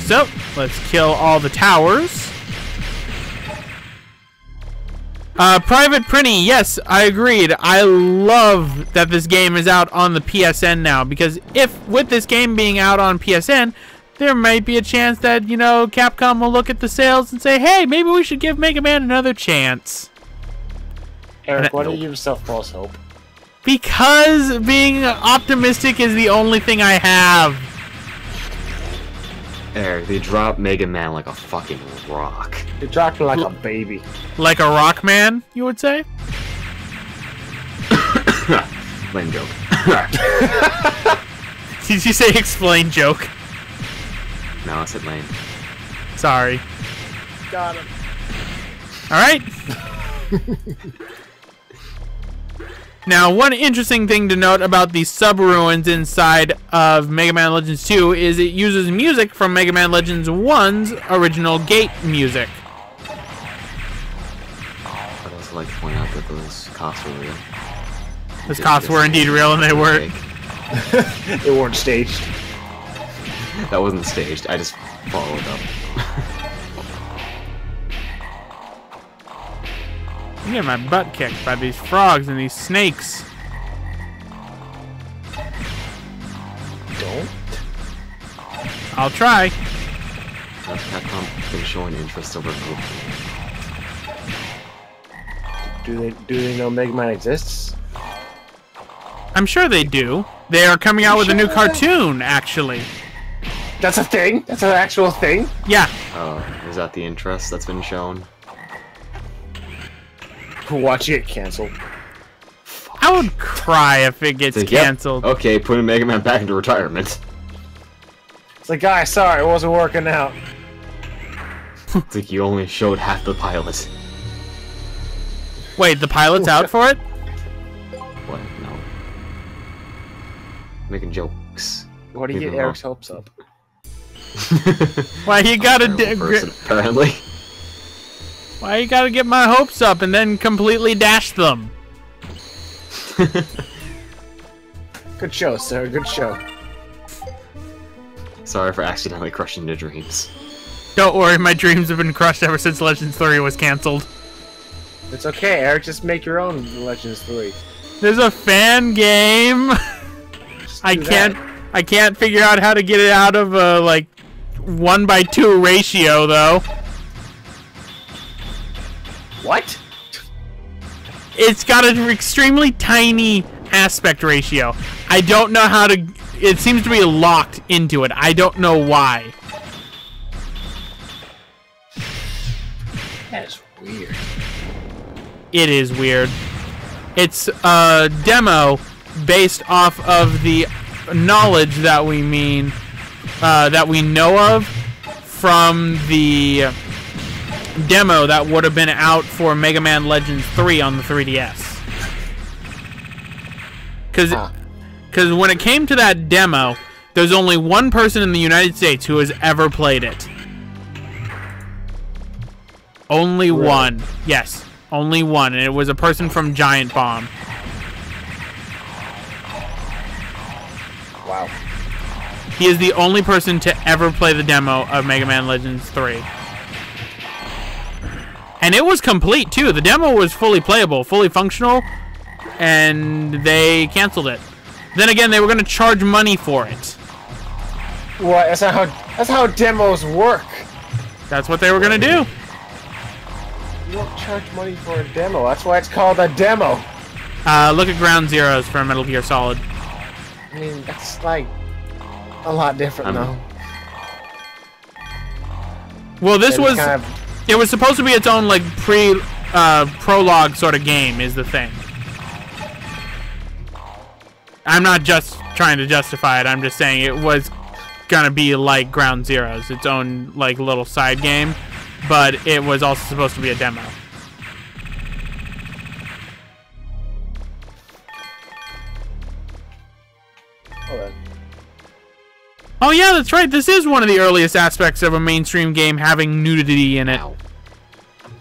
So, let's kill all the towers. Uh, Private Prinny, yes, I agreed. I love that this game is out on the P S N now, because if, with this game being out on P S N, there might be a chance that, you know, Capcom will look at the sales and say, hey, maybe we should give Mega Man another chance. Eric, why do you give yourself false hope? Because being optimistic is the only thing I have. Eric, they dropped Mega Man like a fucking rock. They dropped him like L a baby. Like a rock man, you would say? Explain joke. Did you say explain joke? No, I said lame. Sorry. Got him. Alright. Now, one interesting thing to note about the sub-ruins inside of Mega Man Legends two is it uses music from Mega Man Legends one's original gate music. I'd also like to point out that those cops were real. Those cops were indeed real, and they weren't. They weren't staged. That wasn't staged. I just followed up. I'm getting my butt kicked by these frogs and these snakes. Don't. I'll try. That's Capcom been showing interest over group. Do they do they know Mega Man exists? I'm sure they do. They are coming out with a new cartoon, actually. That's a thing? That's an actual thing? Yeah. Oh, uh, is that the interest that's been shown? Watch it cancel. I would cry if it gets like, canceled. Yep. Okay, putting Mega Man back into retirement. It's like, guys, sorry, it wasn't working out. It's like you only showed half the pilot. Wait, the pilot's out for it? What? No. Making jokes. What do you get Eric's hopes up? Why you gotta dig? Apparently. Why you gotta get my hopes up and then completely dash them? Good show, sir. Good show. Sorry for accidentally crushing your dreams. Don't worry, my dreams have been crushed ever since Legends three was cancelled. It's okay, Eric. Just make your own Legends three. There's a fan game. I can't. That. I can't figure out how to get it out of a like one by two ratio though. What? It's got an extremely tiny aspect ratio. I don't know how to... It seems to be locked into it. I don't know why. That is weird. It is weird. It's a demo based off of the knowledge that we mean... Uh, that we know of from the... demo that would have been out for Mega Man Legends three on the three D S. Because huh. Because when it came to that demo, there's only one person in the United States who has ever played it. Only really? one. Yes, only one. And it was a person from Giant Bomb. Wow. He is the only person to ever play the demo of Mega Man Legends three. And it was complete, too. The demo was fully playable, fully functional, and they canceled it. Then again, they were going to charge money for it. Well, that's not how, that's how demos work. That's what they were going to do. You don't charge money for a demo. That's why it's called a demo. Uh, look at Ground Zeroes for Metal Gear Solid. I mean, that's like a lot different, um, though. Well, this was... Kind of it was supposed to be its own, like, pre, uh, prologue sort of game, is the thing. I'm not just trying to justify it. I'm just saying it was gonna be like Ground Zeroes, its own, like, little side game. But it was also supposed to be a demo. Hold on. Oh, yeah, that's right. This is one of the earliest aspects of a mainstream game having nudity in it. Ow.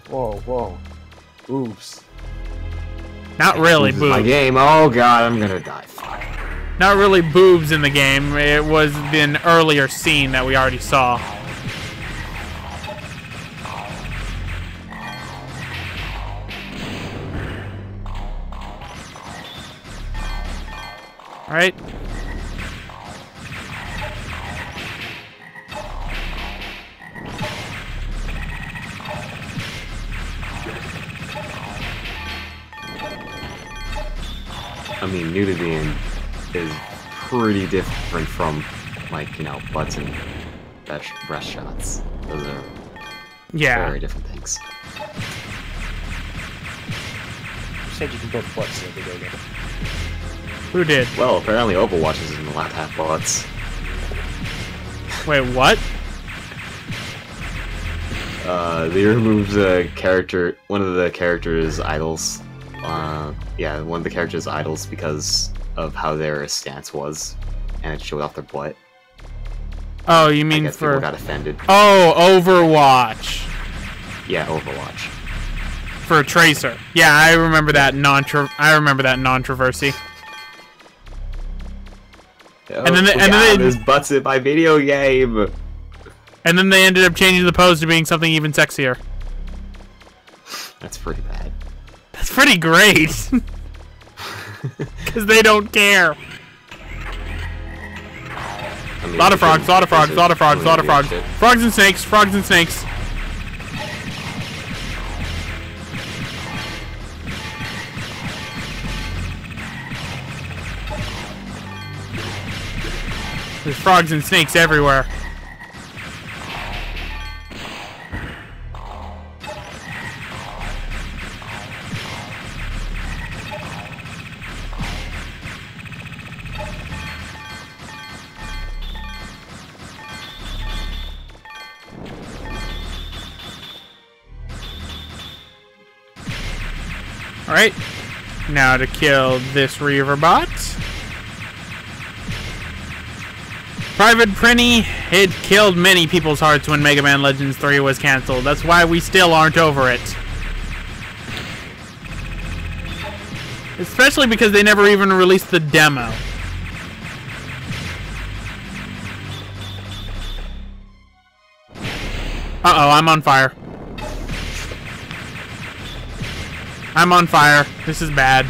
Whoa, whoa. Boobs. Not really boobs. My game. Oh, God, I'm gonna die. Fuck. Not really boobs in the game. It was an earlier scene that we already saw. All right. I mean, nudity in is pretty different from, like, you know, butts and breast shots. Those are yeah. very different things. You said you can go butts every day. Who did? Well, apparently Overwatch isn't allowed to have butts. Wait, what? Uh, they removed a character, one of the characters' idols. Uh, yeah, one of the characters' idols because of how their stance was, and it showed off their butt. Oh, you mean I guess for... people got offended. Oh, Overwatch. Yeah, Overwatch. For Tracer. Yeah, I remember that non I remember that controversy. Oh, and then, they, and then they, there's butts in my video game. And then they ended up changing the pose to being something even sexier. That's pretty bad. That's pretty great. Because they don't care. I mean, lot of frogs, lot of frogs, lot of frogs, lot of frogs. Frogs and snakes, frogs and snakes. There's frogs and snakes everywhere. Alright, now to kill this Reaverbot. Private Prinny, it killed many people's hearts when Mega Man Legends three was cancelled. That's why we still aren't over it. Especially because they never even released the demo. Uh-oh, I'm on fire. I'm on fire. This is bad.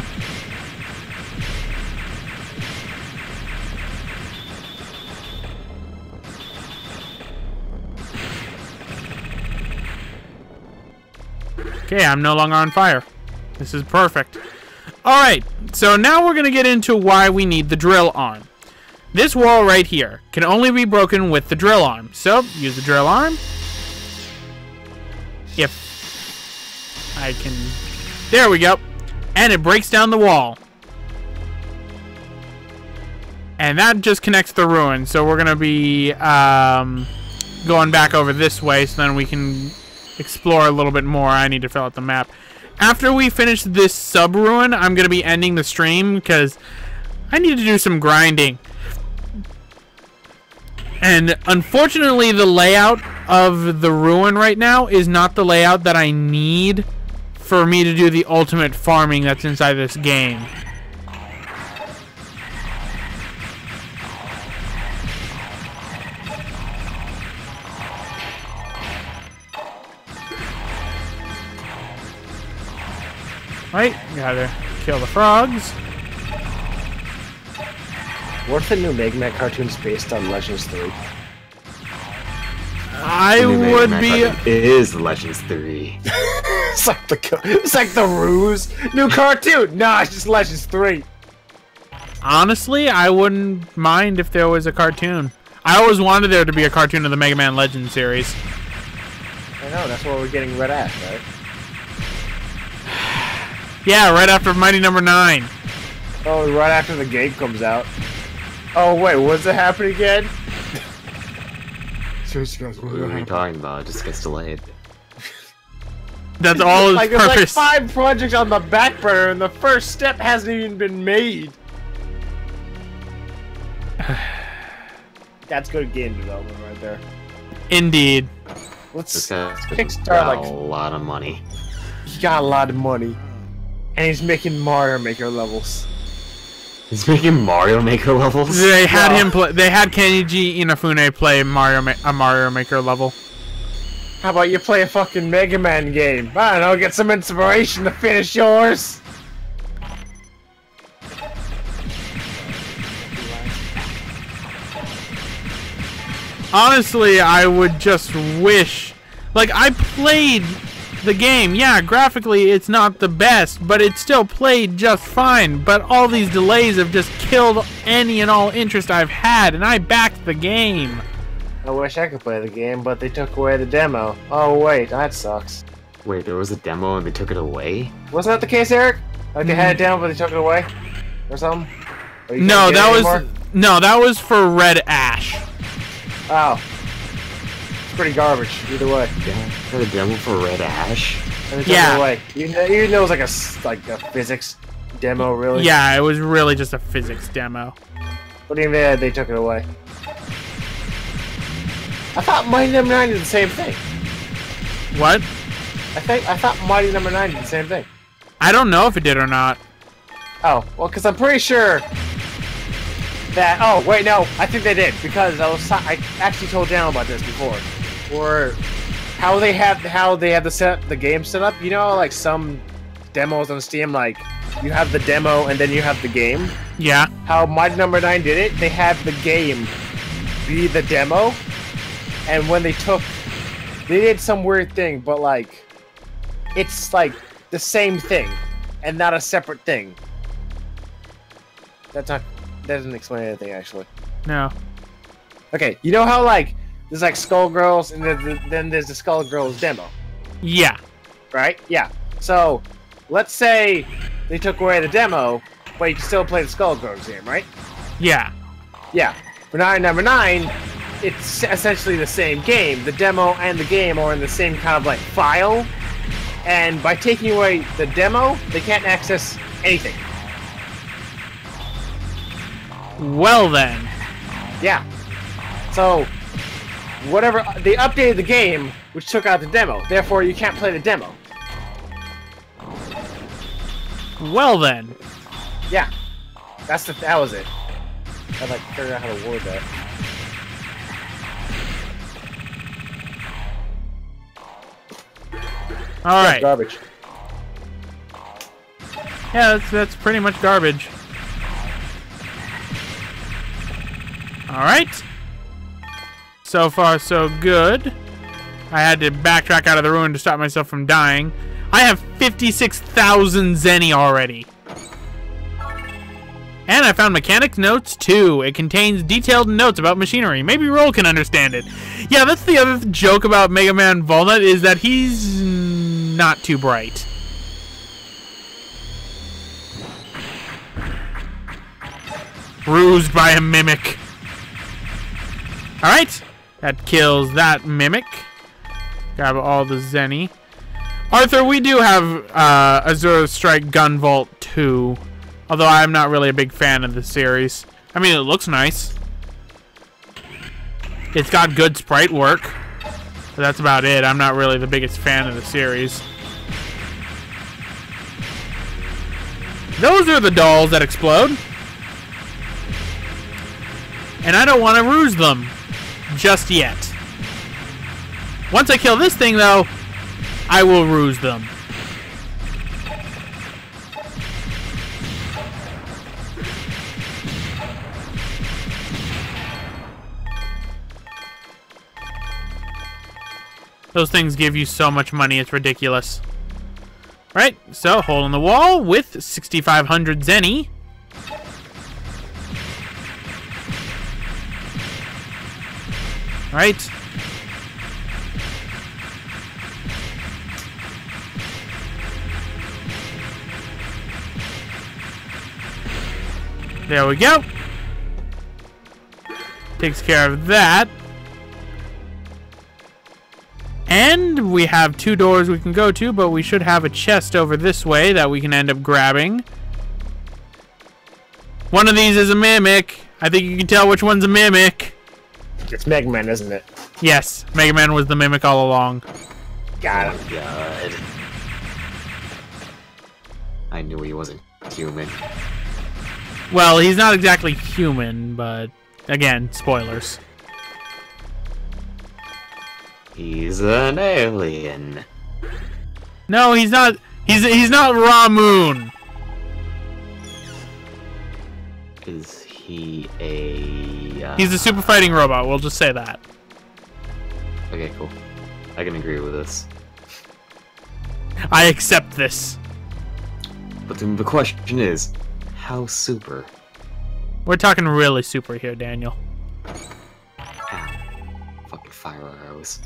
Okay, I'm no longer on fire. This is perfect. Alright, so now we're going to get into why we need the drill arm. This wall right here can only be broken with the drill arm. So, use the drill arm. If I can... There we go. And it breaks down the wall. And that just connects the ruin. So we're going to be um, going back over this way so then we can explore a little bit more. I need to fill out the map. After we finish this sub-ruin, I'm going to be ending the stream because I need to do some grinding. And unfortunately, the layout of the ruin right now is not the layout that I need for me to do the ultimate farming that's inside this game. Right? Gotta kill the frogs. What if the new Mega Man cartoon's based on Legends three? I would be. It is Legends three. It's like the it's like the ruse new cartoon. Nah, it's just Legends three. Honestly, I wouldn't mind if there was a cartoon. I always wanted there to be a cartoon of the Mega Man Legends series. I know, that's what we're getting right at, right? Yeah, right after Mighty number nine. Oh, right after the game comes out. Oh wait, what's it happening again? Seriously, guys, what are we talking about? It just gets delayed. That's all its like, purpose. There's like five projects on the back burner and the first step hasn't even been made. That's good game development right there. Indeed. Let's kickstart like a lot of money. He got a lot of money, and he's making Mario Maker levels. He's making Mario Maker levels. They had wow. him play. They had Kenji Inafune play Mario Ma a Mario Maker level. How about you play a fucking Mega Man game? I don't know. Get some inspiration to finish yours. Honestly, I would just wish... Like, I played the game. Yeah, graphically, it's not the best, but it still played just fine. But all these delays have just killed any and all interest I've had, and I backed the game. I wish I could play the game, but they took away the demo. Oh, wait, that sucks. Wait, there was a demo and they took it away? Wasn't that the case, Eric? Like, they had it down, but they took it away? Or something? Or no, that was, no, that was for Red Ash. Oh. It's pretty garbage, either way. Yeah, for the demo for Red Ash? And it yeah. Away. You know, you know it was like a, like a physics demo, really? Yeah, it was really just a physics demo. What do you mean they, they took it away? I thought Mighty number nine did the same thing. What? I think I thought Mighty number nine did the same thing. I don't know if it did or not. Oh, well, because I'm pretty sure... That, oh wait no, I think they did because I was I actually told Dan about this before, or how they have how they have the set the game set up. You know, like some demos on Steam, like you have the demo and then you have the game. Yeah. How Mighty number nine did it? They had the game be the demo, and when they took, they did some weird thing, but like it's like the same thing and not a separate thing. That's not. That doesn't explain anything, actually. No. Okay, you know how, like, there's, like, Skullgirls, and then, the, then there's the Skullgirls demo? Yeah. Right? Yeah. So, let's say they took away the demo, but you can still play the Skullgirls game, right? Yeah. Yeah. For Mighty number nine, it's essentially the same game. The demo and the game are in the same kind of, like, file. And by taking away the demo, they can't access anything. Well then. Yeah. So, whatever, they updated the game, which took out the demo. Therefore, you can't play the demo. Well then. Yeah. That's the, that was it. I'd like to figure out how to word that. All right. That's garbage. Yeah, that's, that's pretty much garbage. Alright. So far, so good. I had to backtrack out of the ruin to stop myself from dying. I have fifty-six thousand Zenny already. And I found Mechanic Notes two. It contains detailed notes about machinery. Maybe Roll can understand it. Yeah, that's the other joke about Mega Man Volnutt is that he's not too bright. Bruised by a mimic. Alright, that kills that mimic. Grab all the Zenny. Arthur, we do have uh, Azure Strike Gunvolt two. Although I'm not really a big fan of the series. I mean, it looks nice. It's got good sprite work. But that's about it. I'm not really the biggest fan of the series. Those are the dolls that explode. And I don't want to ruse them. Just yet. Once I kill this thing, though, I will ruse them. Those things give you so much money, it's ridiculous. Alright, so hole in the wall with sixty-five hundred Zenny. Alright. There we go. Takes care of that. And we have two doors we can go to, but we should have a chest over this way that we can end up grabbing. One of these is a mimic. I think you can tell which one's a mimic. It's Mega Man, isn't it? Yes, Mega Man was the mimic all along. Got him. God. I knew he wasn't human. Well, he's not exactly human, but again, spoilers. He's an alien. No, he's not. He's he's not Ra-Moon. Is he a? Uh... He's a super fighting robot. We'll just say that. Okay, cool. I can agree with this. I accept this. But the question is, how super? We're talking really super here, Daniel. Ah, fucking fire arrows.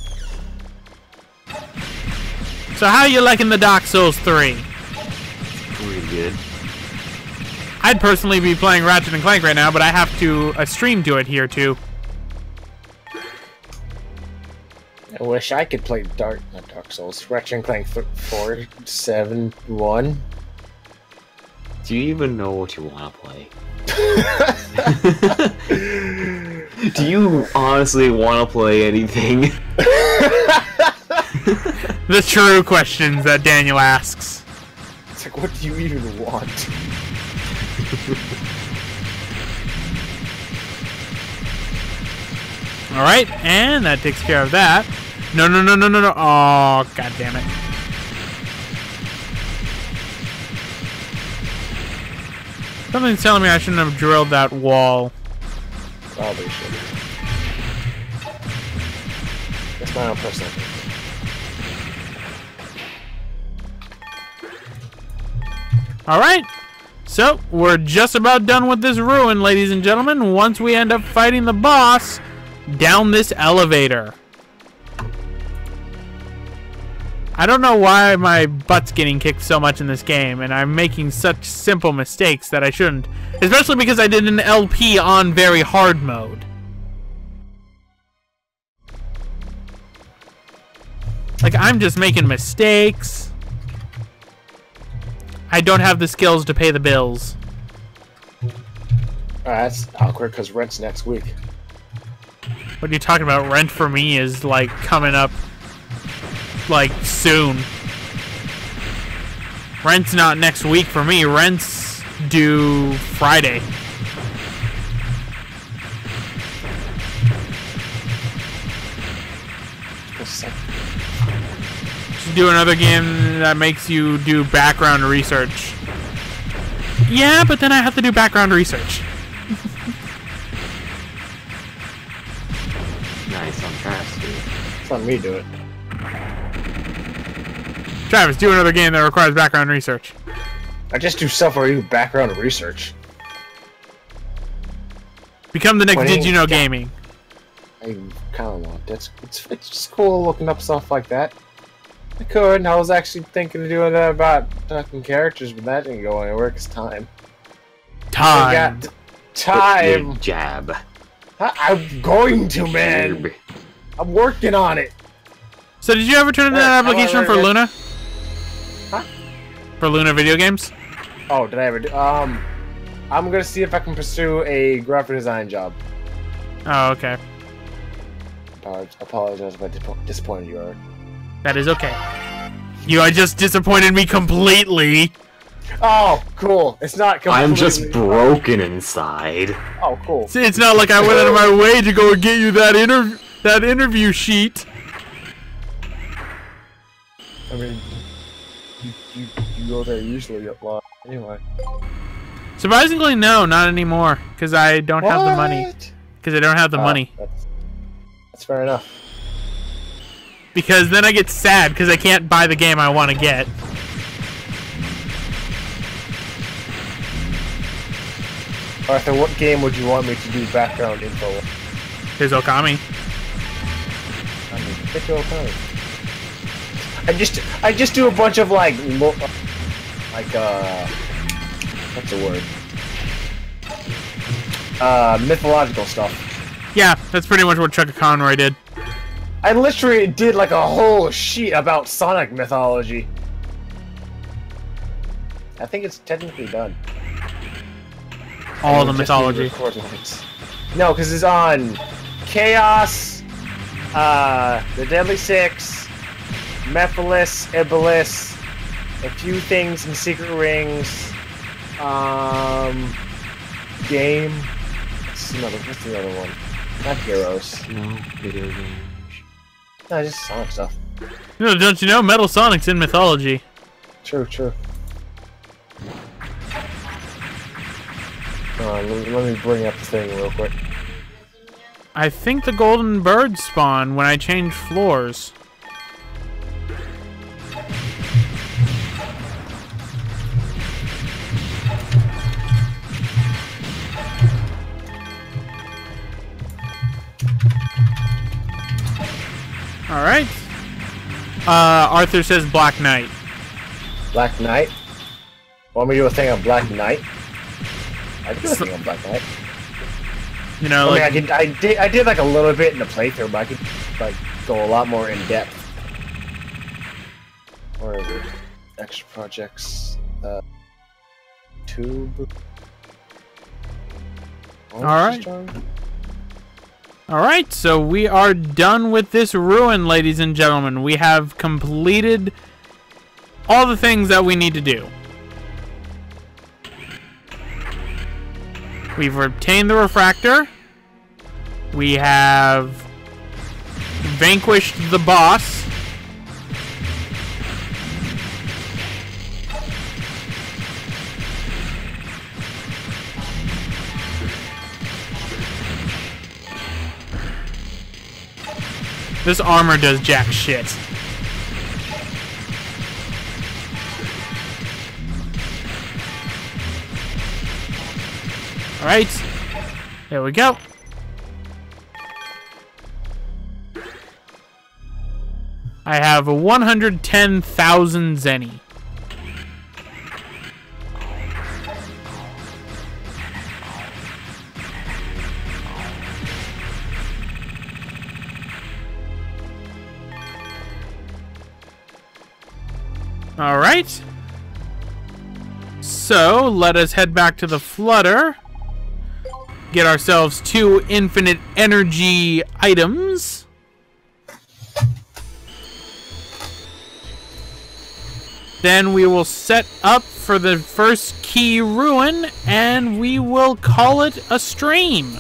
So how are you liking the Dark Souls three? Pretty good. I'd personally be playing Ratchet and Clank right now, but I have to uh, stream to it here too. I wish I could play Dark, not Dark Souls, Ratchet and Clank four, seven, one. Do you even know what you want to play? Do you honestly want to play anything? The true questions that Daniel asks. It's like, what do you even want? Alright, and that takes care of that. No, no, no, no, no, no. Oh, god damn it. Something's telling me I shouldn't have drilled that wall. Probably should. That's my own personal thing. Alright. So, we're just about done with this ruin, ladies and gentlemen. Once we end up fighting the boss down this elevator. I don't know why my butt's getting kicked so much in this game, and I'm making such simple mistakes that I shouldn't. Especially because I did an L P on very hard mode. Like, I'm just making mistakes. I don't have the skills to pay the bills. Uh, that's awkward, because rent's next week. What are you talking about? Rent for me is, like, coming up... like soon. Rent's not next week for me. Rent's due Friday. Just do another game that makes you do background research. Yeah, but then I have to do background research. Nice, I'm fast, dude. Just let me do it. Travis, do another game that requires background research. I just do stuff where you do background research. Become the next Did You Know Gaming. I kind of want that. It's, it's just cool looking up stuff like that. I could, and I was actually thinking of doing that about fucking characters, but that didn't go anywhere because time. Time. Got time. Jab. I, I'm going to, man. I'm working on it. So did you ever turn in an application for Luna? Huh? For Luna video games? Oh, did I ever do? Um, I'm gonna see if I can pursue a graphic design job. Oh, okay. I apologize if I disappointed you, Eric. That is okay. You I just disappointed me completely. Oh, cool. It's not completely. I'm just broken inside. Oh, cool. See, it's not like I went out of my way to go and get you that interview that interview sheet. I mean. You, you, you go there usually a lot. Anyway. Surprisingly, no, not anymore. Because I don't what? have the money. Because I don't have the uh, money. That's, that's fair enough. because then I get sad because I can't buy the game I want to get. Arthur, what game would you want me to do background info? Here's Okami. I mean, pick Okami. I just, I just do a bunch of like, lo like uh, what's the word? Uh, mythological stuff. Yeah, that's pretty much what Chuck Conroy did. I literally did like a whole sheet about Sonic mythology. I think it's technically done. All the mythology. No, because it's on Chaos, uh, the Deadly Six, Mephiles, Iblis, a few things in Secret Rings, um, game. What's another? What's the other one? Not Heroes. No video game. No, just Sonic stuff. No, don't you know? Metal Sonic's in mythology. True, true. Uh, let me bring up the thing real quick. I think the golden birds spawn when I change floors. Alright. Uh, Arthur says Black Knight. Black Knight? Want me to do a thing on Black Knight? I do a thing on Black Knight. You know, I like, mean, I did, I did, I did like a little bit in the playthrough, but I could like go a lot more in depth. Where is it? Extra projects. Uh, tube. All right. All right. So we are done with this ruin, ladies and gentlemen. We have completed all the things that we need to do. We've obtained the Refractor. We have vanquished the boss. This armor does jack shit. All right, there we go. I have a one hundred ten thousand Zenny. All right. So let us head back to the Flutter. Get ourselves two infinite energy items. Then we will set up for the first key ruin, and we will call it a stream.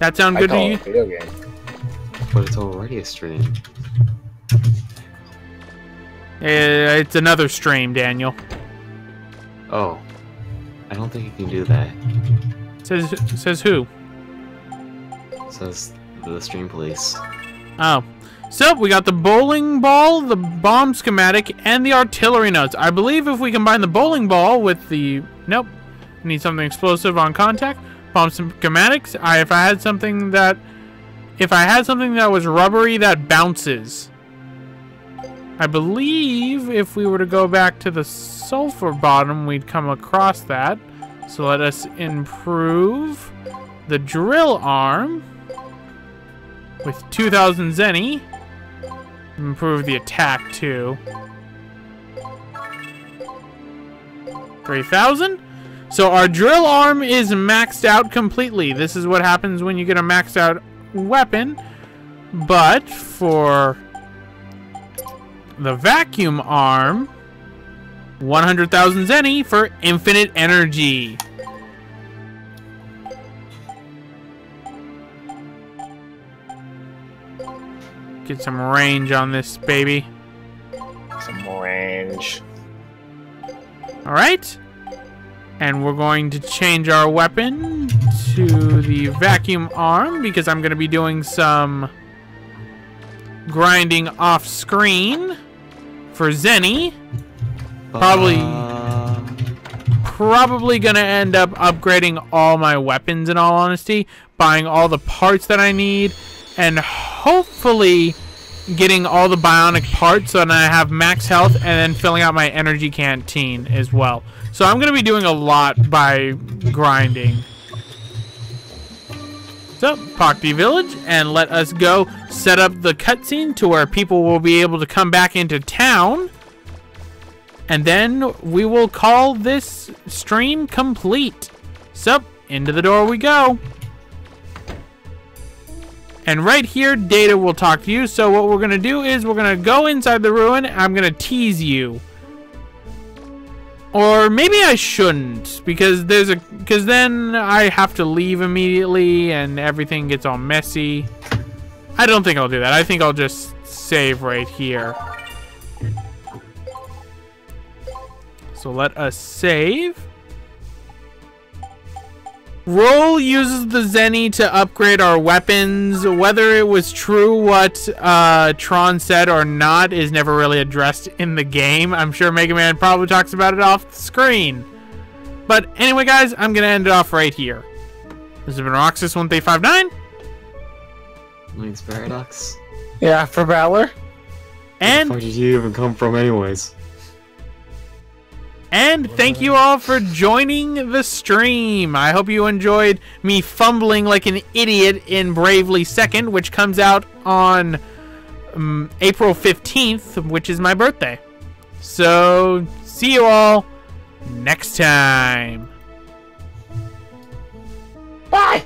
That sound good to you? I call it a video game. But it's already a stream. It's another stream, Daniel. Oh. I don't think you can do that. Says says who? Says the stream police. Oh. So, we got the bowling ball, the bomb schematic, and the artillery notes. I believe if we combine the bowling ball with the... Nope. I need something explosive on contact. Bomb schematics. I, if I had something that... If I had something that was rubbery, that bounces. I believe if we were to go back to the Sulpher Bottom, we'd come across that. So let us improve the Drill Arm with two thousand Zenny. Improve the attack too. three thousand. So our Drill Arm is maxed out completely. This is what happens when you get a maxed out weapon. But for... the Vacuum Arm, one hundred thousand Zenny for infinite energy. Get some range on this, baby. Some range. All right. And we're going to change our weapon to the Vacuum Arm because I'm going to be doing some... grinding off screen for Zenny. Probably, uh... probably gonna end up upgrading all my weapons, in all honesty, buying all the parts that I need, and hopefully getting all the bionic parts so that I have max health, and then filling out my energy canteen as well. So I'm gonna be doing a lot by grinding. So, Pokte Village, and let us go set up the cutscene to where people will be able to come back into town. And then we will call this stream complete. So, into the door we go. And right here, Data will talk to you. So what we're going to do is we're going to go inside the ruin. I'm going to tease you. Or maybe I shouldn't, because there's a because then I have to leave immediately and everything gets all messy. I don't think I'll do that. I think I'll just save right here. So let us save. Roll uses the Zenny to upgrade our weapons. Whether it was true what uh, Tron said or not is never really addressed in the game. I'm sure Mega Man probably talks about it off the screen. But anyway, guys, I'm going to end it off right here. This has been Roxas one three five nine. Mine's Paradox. Yeah, for Valor. And where did you even come from anyways? And thank you all for joining the stream. I hope you enjoyed me fumbling like an idiot in Bravely Second, which comes out on um, April fifteenth, which is my birthday. So, see you all next time. Bye!